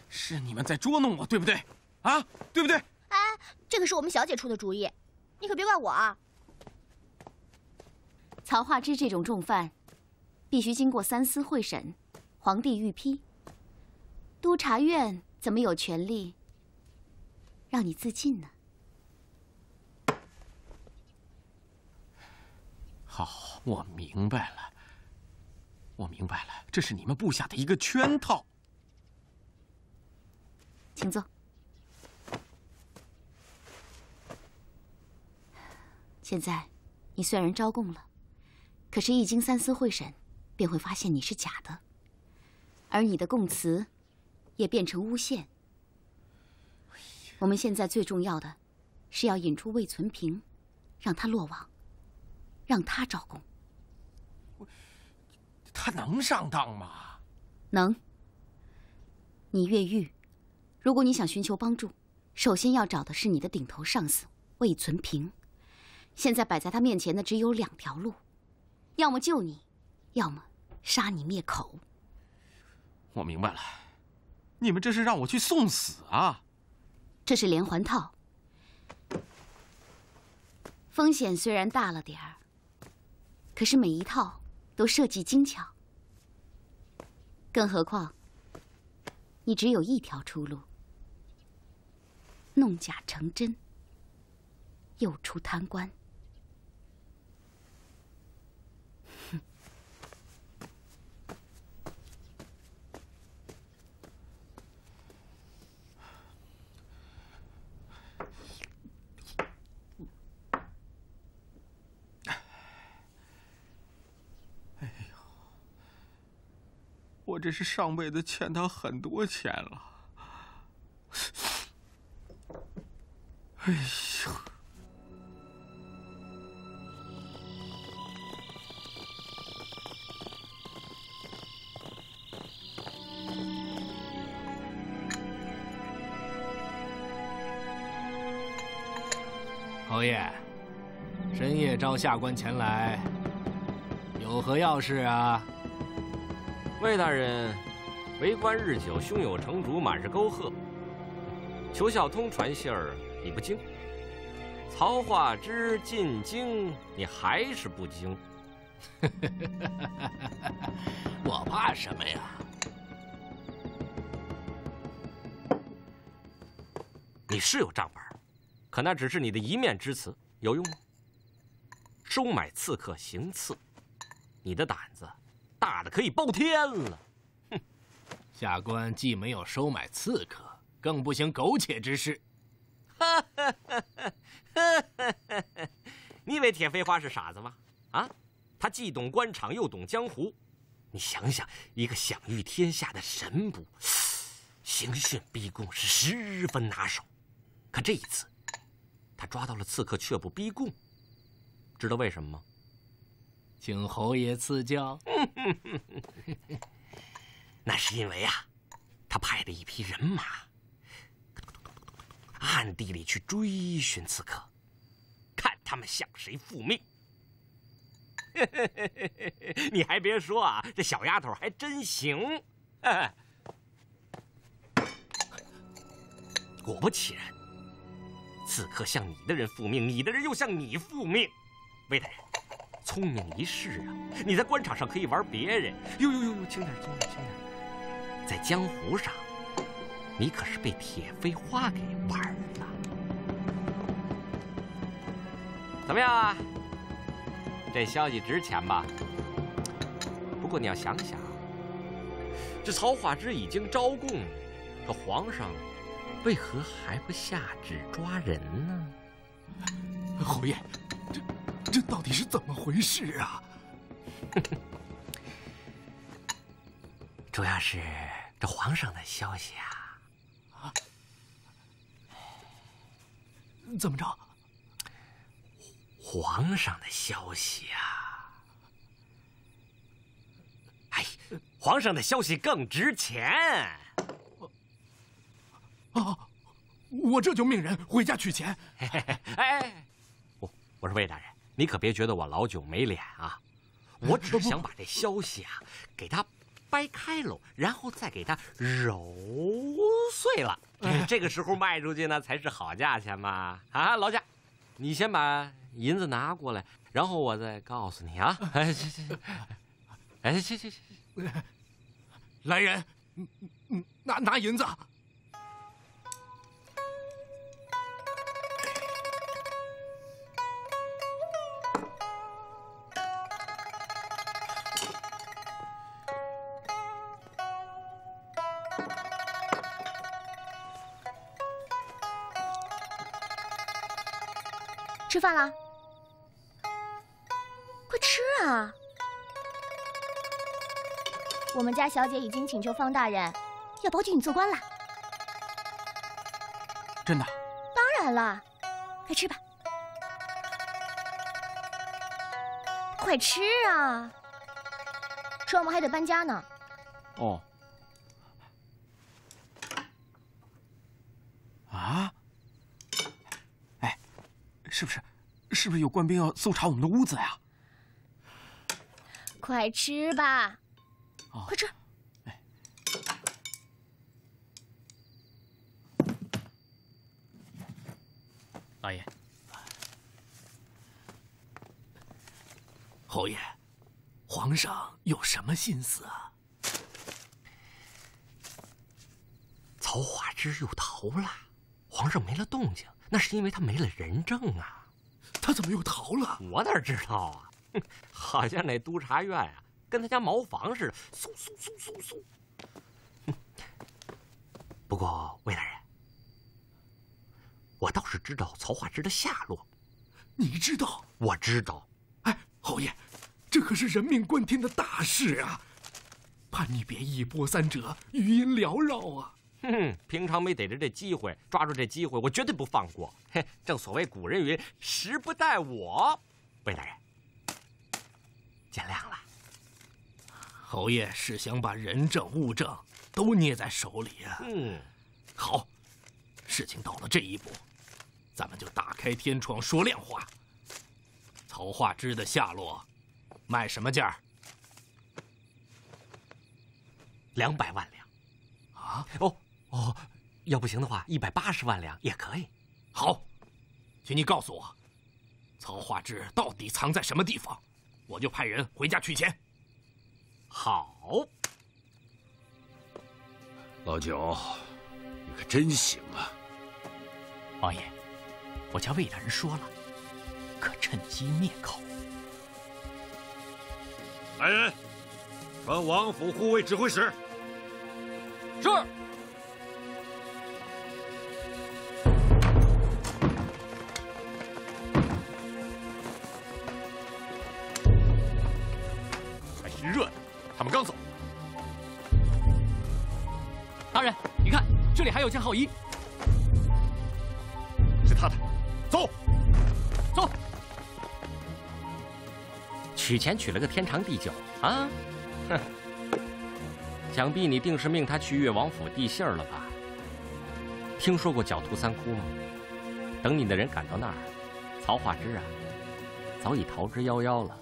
是你们在捉弄我，对不对？啊，对不对？ 这个是我们小姐出的主意，你可别怪我啊！曹化之这种重犯，必须经过三司会审，皇帝御批。督察院怎么有权利让你自尽呢？好，我明白了，我明白了，这是你们布下的一个圈套。请坐。现在，你虽然招供了，可是一经三司会审，便会发现你是假的，而你的供词也变成诬陷。我们现在最重要的是要引出魏存平，让他落网，让他招供。他能上当吗？能。你越狱，如果你想寻求帮助，首先要找的是你的顶头上司魏存平。现在摆在他面前的只有两条路，要么救你，要么杀你灭口。我明白了，你们这是让我去送死啊！这是连环套，风险虽然大了点儿，可是每一套都设计精巧。更何况，你只有一条出路：弄假成真，诱出贪官。 我这是上辈子欠他很多钱了，哎呦！侯爷，深夜召下官前来，有何要事啊？ 魏大人，为官日久，胸有成竹，满是沟壑。裘小通传信儿，你不经；曹化之进京，你还是不经。我怕什么呀？你是有账本，可那只是你的一面之词，有用吗？收买刺客，行刺，你的胆子。 大的可以包天了，哼！下官既没有收买刺客，更不行苟且之事。哈哈哈哈哈！你以为铁飞花是傻子吗？啊，他既懂官场又懂江湖。你想想，一个享誉天下的神捕，刑讯逼供是十分拿手。可这一次，他抓到了刺客却不逼供，知道为什么吗？ 请侯爷赐教。那是因为啊，他派了一批人马，暗地里去追寻刺客，看他们向谁复命。你还别说啊，这小丫头还真行。果不其然，刺客向你的人复命，你的人又向你复命。魏大人。 聪明一世啊！你在官场上可以玩别人，呦呦呦，轻点，轻点，轻点！在江湖上，你可是被铁飞花给玩了。怎么样啊？这消息值钱吧？不过你要想想，这曹化之已经招供了，可皇上为何还不下旨抓人呢？侯爷，这…… 这到底是怎么回事啊？主要是这皇上的消息啊！啊？怎么着？皇上的消息啊！哎，皇上的消息更值钱。啊！我这就命人回家取钱。哎，我我是魏大人。 你可别觉得我老九没脸啊！我只想把这消息啊给它掰开喽，然后再给它揉碎了，这个时候卖出去呢才是好价钱嘛！啊，劳驾，你先把银子拿过来，然后我再告诉你啊！哎，行行行，哎，行行行，来人，拿拿银子。 吃饭了，啊！我们家小姐已经请求方大人要保举你做官了。真的？当然了，快吃吧，快吃啊！说我们还得搬家呢。哦。啊？哎，是不是？ 是不是有官兵要搜查我们的屋子呀？快吃吧，哦、快吃！哎，老爷，侯爷，皇上有什么心思啊？曹化之又逃了，皇上没了动静，那是因为他没了人证啊。 他怎么又逃了？我哪知道啊！好像那督察院啊，跟他家茅房似的，嗖嗖嗖嗖嗖。不过魏大人，我倒是知道曹化之的下落。你知道？我知道。哎，侯爷，这可是人命关天的大事啊！盼你别一波三折，余音缭绕啊！ 哼，平常没逮着这机会，抓住这机会，我绝对不放过。嘿，正所谓古人云：“时不待我。”魏大人，见谅了。侯爷是想把人证物证都捏在手里啊。嗯，好，事情到了这一步，咱们就大开天窗说亮话。曹化之的下落，卖什么价？两百万两。啊哦。 哦，要不行的话，一百八十万两也可以。好，请你告诉我，曹化之到底藏在什么地方，我就派人回家取钱。好，老九，你可真行啊！王爷，我家魏大人说了，可趁机灭口。来人，传王府护卫指挥使。是。 还有件号衣，是他的，走，走。取钱取了个天长地久啊！哼，想必你定是命他去越王府递信儿了吧？听说过狡兔三窟吗？等你的人赶到那儿，曹化之啊，早已逃之夭夭了。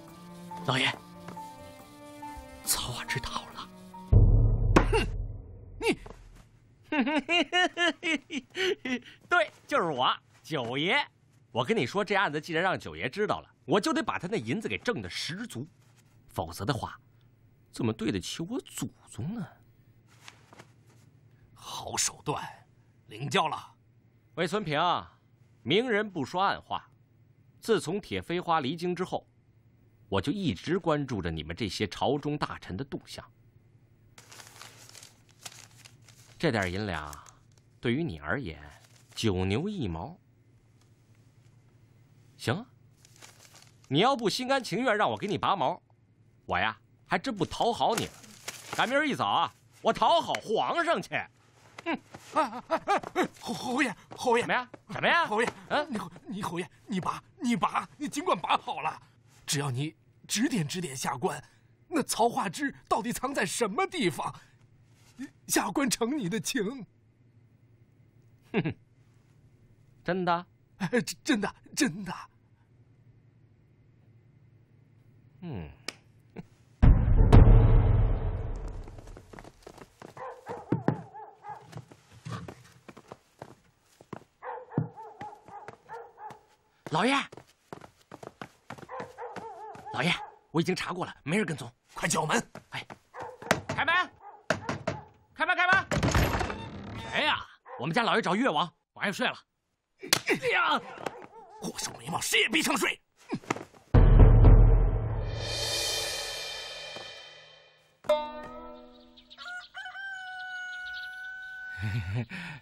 老爷，曹化之逃了。哼，你。 对，就是我九爷。我跟你说，这案子既然让九爷知道了，我就得把他那银子给挣得十足，否则的话，怎么对得起我祖宗呢？好手段，领教了。魏存平，明人不说暗话。自从铁飞花离京之后，我就一直关注着你们这些朝中大臣的动向。 这点银两，对于你而言，九牛一毛。行啊，你要不心甘情愿让我给你拔毛，我呀还真不讨好你了。赶明儿一早啊，我讨好皇上去。嗯，啊啊啊！侯侯爷，侯爷，怎么样？怎么样？侯爷，嗯，你你侯爷，你拔，你拔，你尽管拔好了，只要你指点指点下官，那曹化之到底藏在什么地方？ 下官承你的情。哼哼，真的？哎，真的，真的。嗯。老爷，老爷，我已经查过了，没人跟踪，快叫门！哎，开门！ 开门，开门！谁呀？我们家老爷找越王，晚上睡了。哎呀，火烧眉毛，谁也别想睡。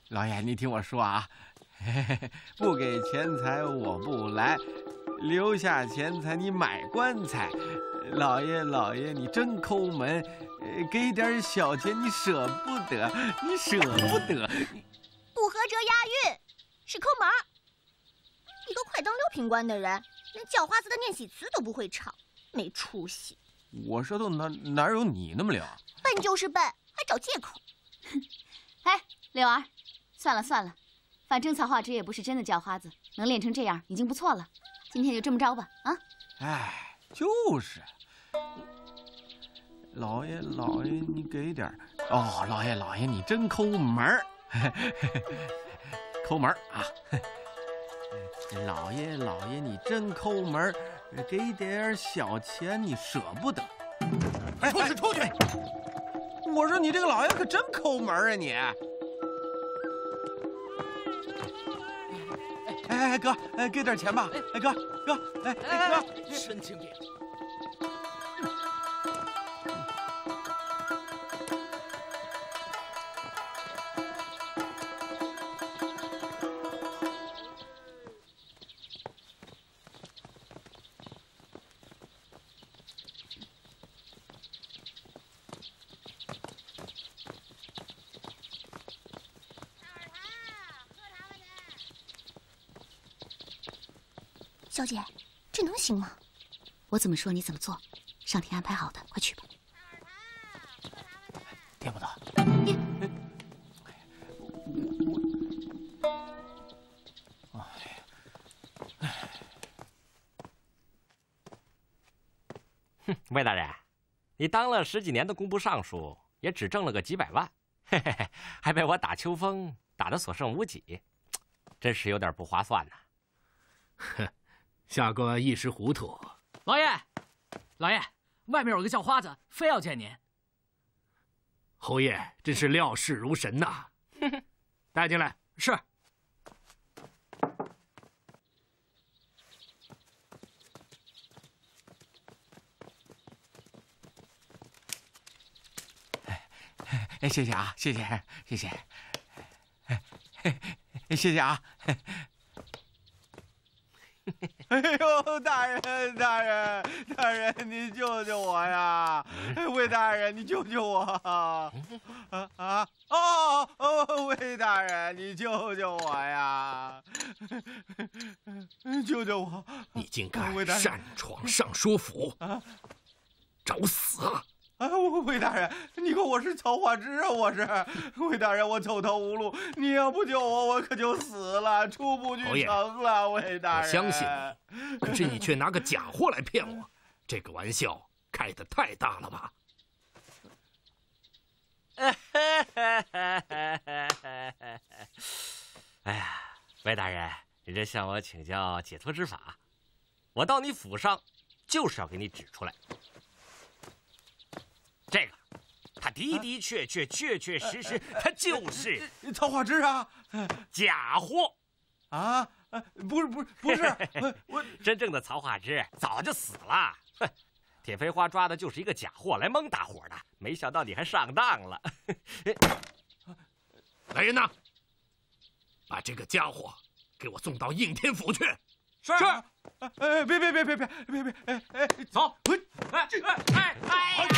老爷，你听我说啊，不给钱财我不来，留下钱财你买棺材，老爷老爷你真抠门，给点小钱你舍不得，你舍不得。不合辙押韵，是抠门。一个快当六品官的人，连叫花子的念喜词都不会唱，没出息。我舌头哪哪有你那么溜？笨就是笨，还找借口。哎，柳儿，算了算了。 反正曹化之也不是真的叫花子，能练成这样已经不错了。今天就这么着吧，啊！哎，就是，老爷老爷你给点儿哦，老爷老爷你真抠门儿，抠门儿啊！老爷老爷你真抠门儿，给点小钱你舍不得。哎，出去出去！我说你这个老爷可真抠门啊你！ 哎哎哥，哎给点钱吧！哎哥哥，哎哎哥，深情点。小姐，这能行吗？我怎么说你怎么做，上天安排好的，快去吧。听不懂。你，我，哎，哼，魏大人，你当了十几年的工部尚书，也只挣了个几百万，嘿嘿嘿，还被我打秋风打得所剩无几，真是有点不划算呐。哼。 下官一时糊涂，老爷，老爷，外面有个叫花子，非要见您。侯爷真是料事如神呐！带进来。是。哎，谢谢啊，谢谢，谢谢，谢谢啊。 哎呦，大人，大人，大人，你救救我呀！魏大人，你救救我！啊啊哦哦，魏大人，你救救我呀！救救我！你竟敢擅闯尚书府，找死！ 啊，魏大人，你可我是曹化之啊，我是魏大人，我走投无路，你要不救我，我可就死了，出不去城了。魏大人，我相信你，可是你却拿个假货来骗我，这个玩笑开得太大了吧？哎呀，魏大人，你这向我请教解脱之法，我到你府上就是要给你指出来。 这个，他的的确确、确确实实，他就是曹化之啊，假货啊！不是，不是，不是，我真正的曹化之早就死了。哼，铁飞花抓的就是一个假货来蒙大伙的，没想到你还上当了。来人呐，把这个家伙给我送到应天府去。是。 哎，别别别别别别别！哎哎，走！哎哎哎哎！哎哎呀！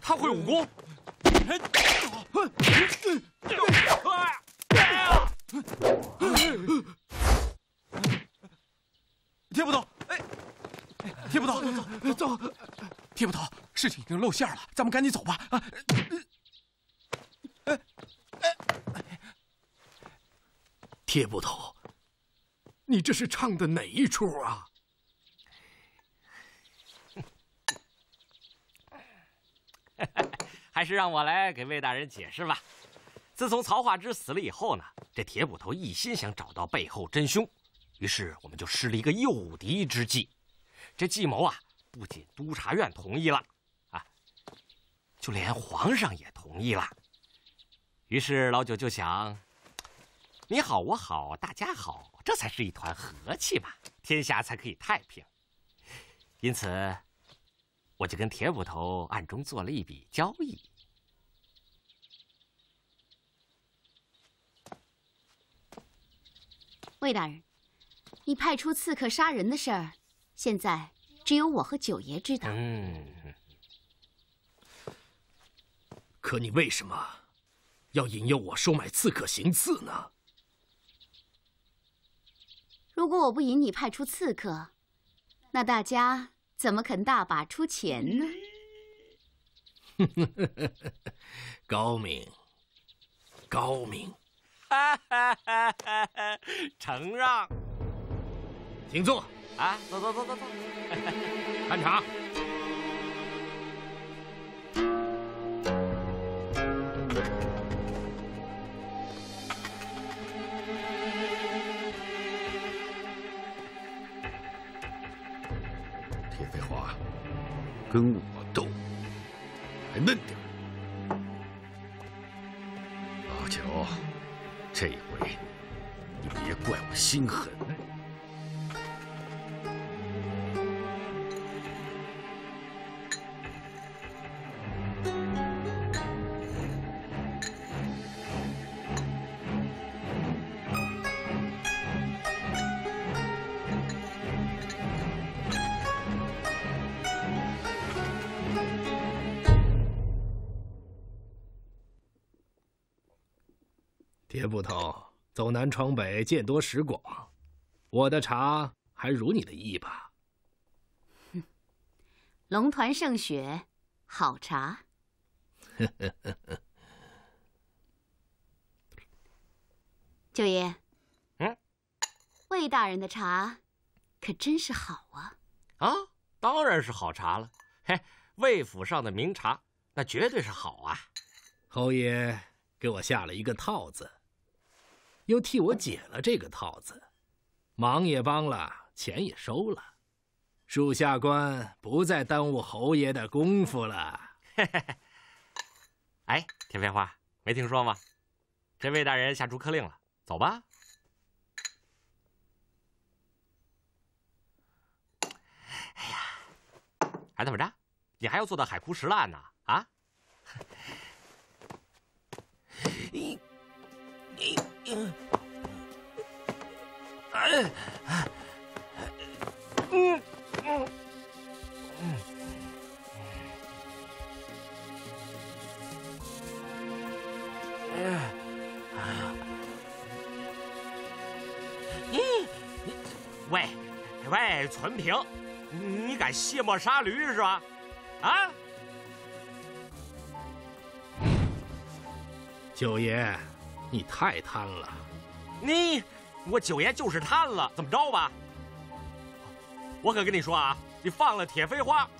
他会武功。听不懂，哎，听不懂，走走。 听不懂，事情已经露馅了，咱们赶紧走吧！啊，哎哎哎，铁捕头，你这是唱的哪一出啊？还是让我来给魏大人解释吧。自从曹化之死了以后呢，这铁捕头一心想找到背后真凶，于是我们就施了一个诱敌之计。这计谋啊！ 不仅督察院同意了，啊，就连皇上也同意了。于是老九就想，你好我好大家好，这才是一团和气嘛，天下才可以太平。因此，我我就跟铁捕头暗中做了一笔交易。魏大人，你派出刺客杀人的事儿，现在只有我和九爷知道。嗯。可你为什么要引诱我收买刺客行刺呢？如果我不引你派出刺客，那大家怎么肯大把出钱呢？高明，高明。 承让，请坐。啊，走走走走走。勘察。铁飞花，跟我斗，还嫩点。老九。 这一回，你别怪我心狠。铁捕头，走南闯北，见多识广，我的茶还如你的意吧？哼，龙团胜雪，好茶。九爷，嗯，魏大人的茶可真是好啊！啊，当然是好茶了。嘿，魏府上的名茶，那绝对是好啊。侯爷给我下了一个套子。 又替我解了这个套子，忙也帮了，钱也收了，属下官不再耽误侯爷的功夫了。嘿嘿嘿。哎，铁飞花，没听说吗？这魏大人下逐客令了，走吧。哎呀，还怎么着？你还要做到海枯石烂呢？啊？你你。 哎，嗯嗯嗯，哎，喂，喂，存平，你敢卸磨杀驴是吧？啊？九爷。 你太贪了，你我九爷就是贪了，怎么着吧？我可跟你说啊，你放了铁飞花，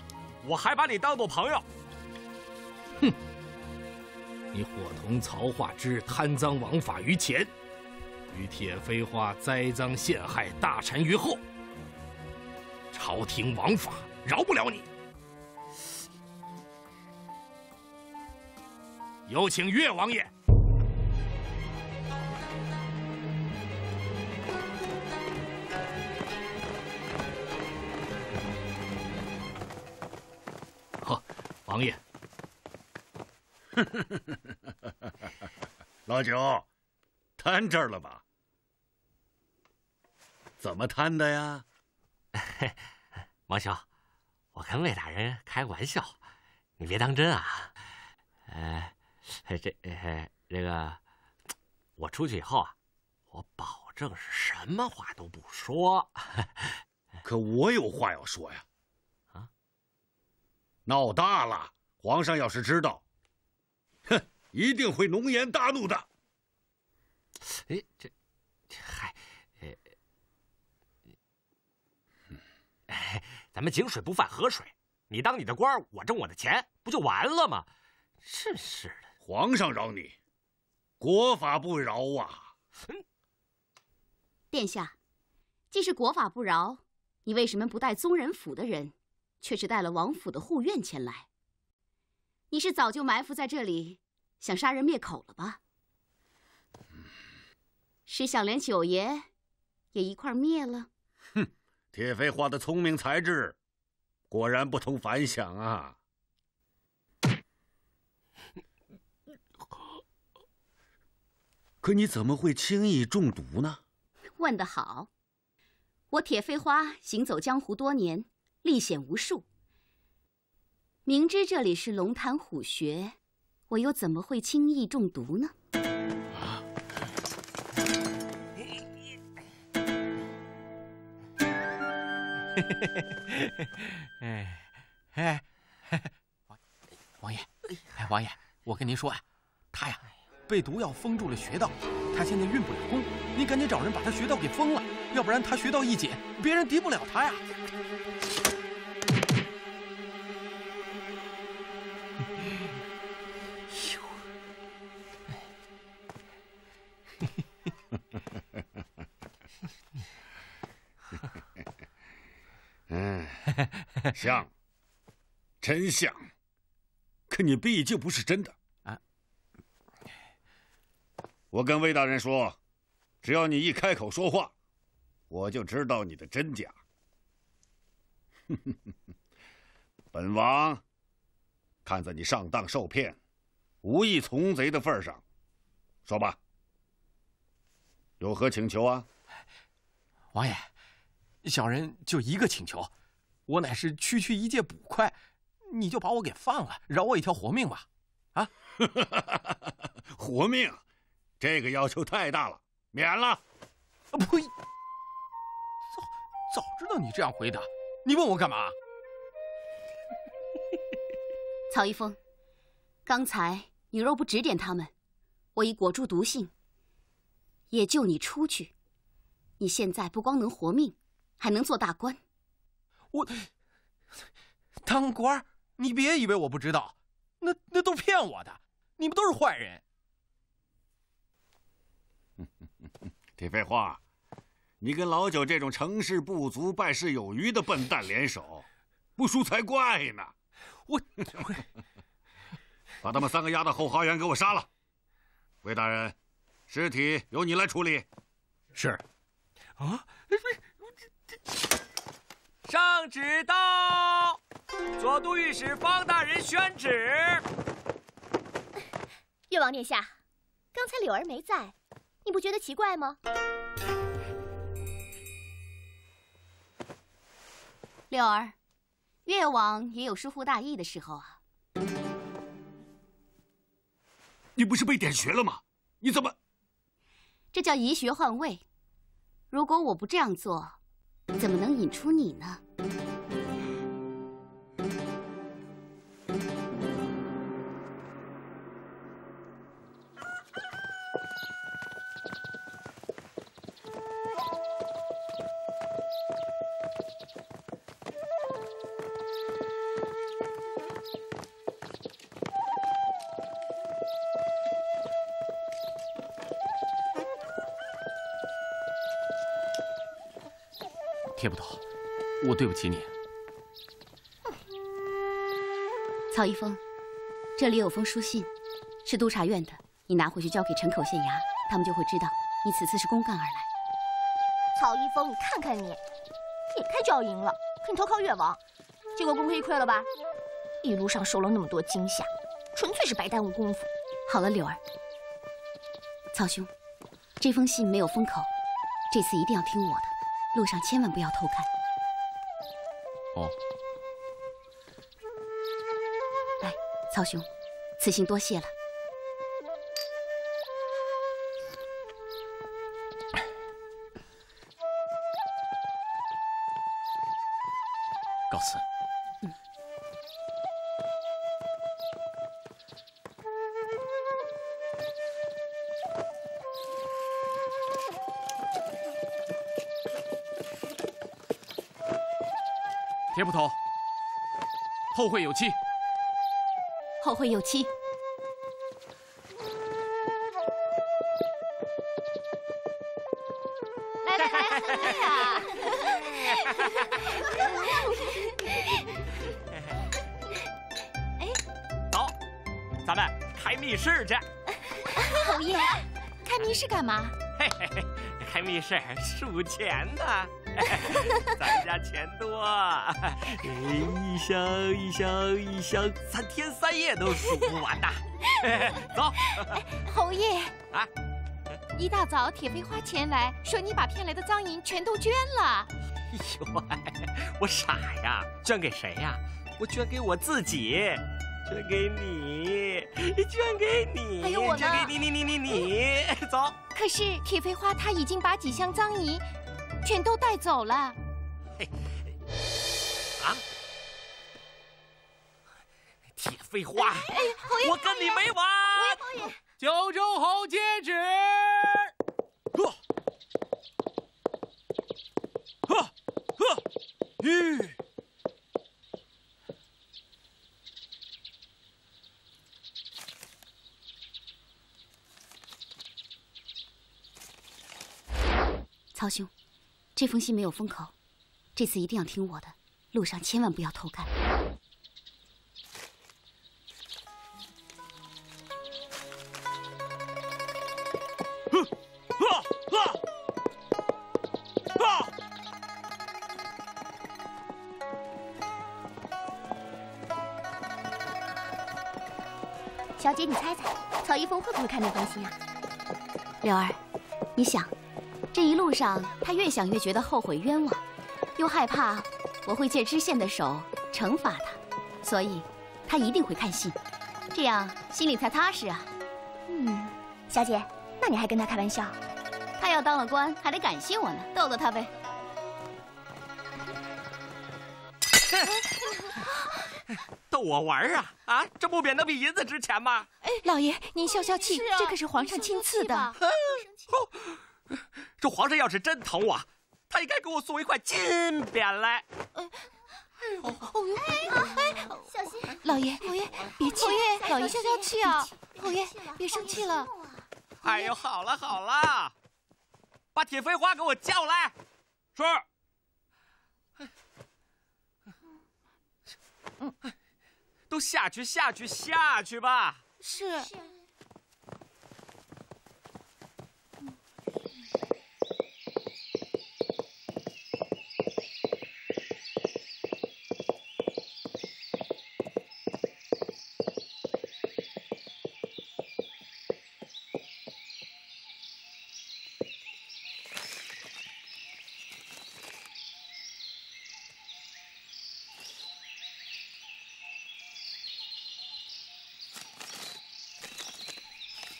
我还把你当做朋友。哼，你伙同曹化之贪赃枉法于前，与铁飞花栽赃陷害大臣于后，朝廷枉法，饶不了你。有请岳王爷。 王爷，老九，贪这儿了吧？怎么贪的呀？王兄，我跟魏大人开玩笑，你别当真啊。呃，这、呃、这个，我出去以后啊，我保证是什么话都不说。可我有话要说呀。 闹大了！皇上要是知道，哼，一定会浓颜大怒的。哎，这，嗨，哎，咱们井水不犯河水，你当你的官，我挣我的钱，不就完了吗？真是的！皇上饶你，国法不饶啊！哼，殿下，既是国法不饶，你为什么不带宗人府的人？ 却是带了王府的护院前来。你是早就埋伏在这里，想杀人灭口了吧？是想连九爷也一块灭了？哼，铁飞花的聪明才智，果然不同凡响啊！可你怎么会轻易中毒呢？问得好！我铁飞花行走江湖多年，历险无数。明知这里是龙潭虎穴，我又怎么会轻易中毒呢？ 哎哎哎，王爷，哎王爷，我跟您说啊，他呀被毒药封住了穴道，他现在运不了功，您赶紧找人把他穴道给封了，要不然他穴道一解，别人敌不了他呀。像，真像，可你毕竟不是真的啊！我跟魏大人说，只要你一开口说话，我就知道你的真假。本王看在你上当受骗、无意从贼的份上，说吧，有何请求啊？王爷，小人就一个请求。 我乃是区区一介捕快，你就把我给放了，饶我一条活命吧！啊，活命，这个要求太大了，免了。呸！早早知道你这样回答，你问我干嘛？曹一峰，刚才你若不指点他们，我已裹住毒性，也救你出去。你现在不光能活命，还能做大官。 我当官，你别以为我不知道，那那都骗我的，你们都是坏人。铁飞花，你跟老九这种成事不足败事有余的笨蛋联手，不输才怪呢。我，我把他们三个押到后花园给我杀了。魏大人，尸体由你来处理。是。啊。 上旨到，左都御史方大人宣旨。越王殿下，刚才柳儿没在，你不觉得奇怪吗？柳儿，越王也有疏忽大意的时候啊。你不是被点穴了吗？你怎么？这叫移穴换位。如果我不这样做， 怎么能引出你呢？铁捕头，我对不起你。曹一峰，这里有封书信，是督察院的，你拿回去交给城口县衙，他们就会知道你此次是公干而来。曹一峰，你看看你，眼看就要赢了，可你投靠越王，结果功亏一篑了吧？一路上受了那么多惊吓，纯粹是白耽误功夫。好了，柳儿，曹兄，这封信没有封口，这次一定要听我的。 路上千万不要偷看。哦。来，曹兄，此行多谢了。告辞。嗯。铁捕头，后会有期。后会有期。来来来，喝杯啊！哎，走，咱们开密室去。侯爷，开密室干嘛？嘿嘿嘿，开密室数钱呢。咱家钱多，哎，一箱一箱一箱，三天三夜都数不完呐。走，侯爷啊，一大早铁飞花前来说你把骗来的赃银全都捐了。哎呦，我傻呀，捐给谁呀？我捐给我自己。 捐给你，捐给你，还有我呢！捐给你，你你你你，走。可是铁飞花她已经把几箱赃银全都带走了。嘿，啊！铁飞花，哎，侯爷，我跟你没完！侯爷，九州侯接旨。呵，呵，呵，吁。 曹兄，这封信没有封口，这次一定要听我的，路上千万不要偷看。小姐，你猜猜，曹一峰会不会看那封信啊？柳儿，你想。 这一路上，他越想越觉得后悔冤枉，又害怕我会借知县的手惩罚他，所以他一定会看信，这样心里才踏实啊。嗯，小姐，那你还跟他开玩笑？他要当了官，还得感谢我呢，逗逗他呗。逗我玩啊？啊，这不免得比银子值钱吗？哎，老爷，您消消气，这可是皇上亲赐的。 这皇上要是真疼我，他应该给我送一块金匾来。哎呦，哎，小心！老爷，老爷，别气！老爷消消气啊！老爷，别生气了。哎呦，好了好了，把铁飞花给我叫来。是。嗯，都下去下去下去吧。是。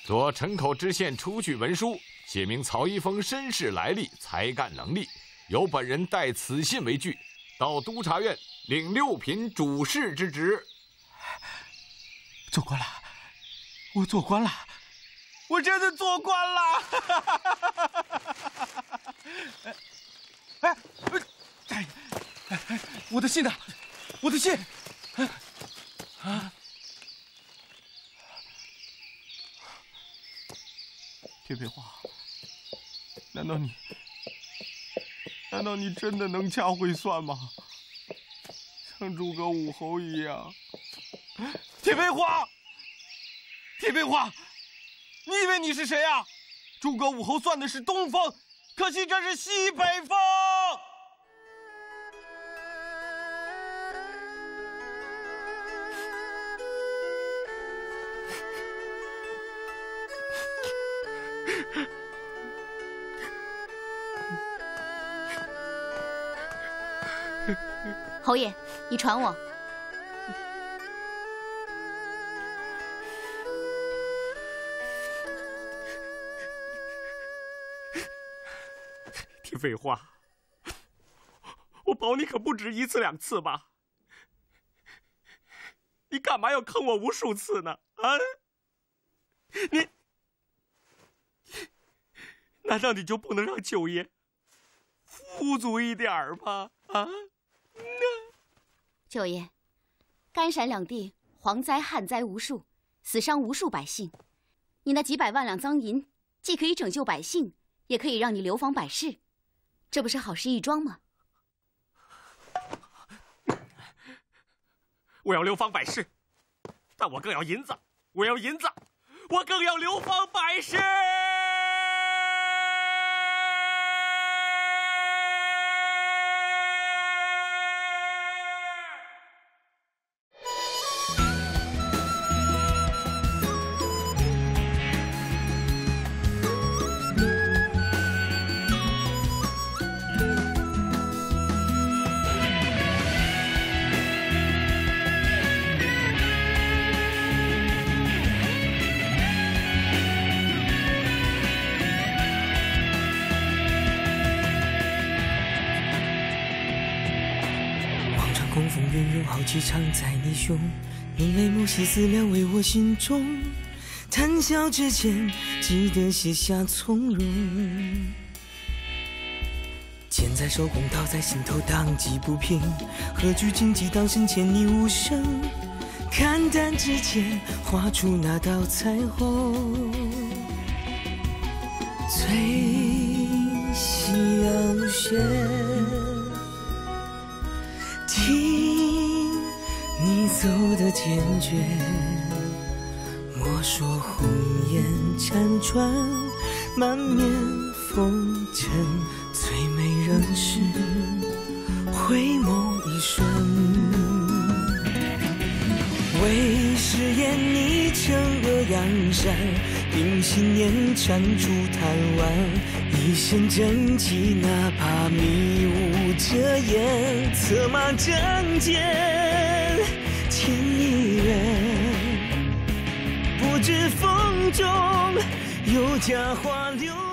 左城口知县出具文书，写明曹一峰身世来历、才干能力，由本人代此信为据，到督察院领六品主事之职。做官了，我做官了，我真的做官了！哎，哎，哎，我的信呢？我的信！啊！ 铁飞花，难道你，难道你真的能掐会算吗？像诸葛武侯一样。铁飞花，铁飞花，你以为你是谁啊？诸葛武侯算的是东风，可惜这是西北风。侯爷，你传我。铁飞花，我保你可不止一次两次吧？你干嘛要坑我无数次呢？啊？你难道你就不能让九爷富足一点儿吗？啊？ 九爷，甘陕两地蝗灾旱灾无数，死伤无数百姓。你那几百万两赃银，既可以拯救百姓，也可以让你流芳百世，这不是好事一桩吗？我要流芳百世，但我更要银子，我要银子，我更要流芳百世。用好奇常在你胸，你眉目细思量为我心中，谈笑之间记得写下从容。剑在手工，刀在心头，荡气不平，何惧荆棘到身前？你无声，看淡之间画出那道彩虹。吹夕阳雪。 听你走的坚决，莫说红颜辗转，满面风尘，最美仍是回眸一瞬。为誓言你惩恶扬善，凭信念铲除贪玩。 一身正气，哪怕迷雾遮掩，策马仗剑，情意远，不知风中有佳话留。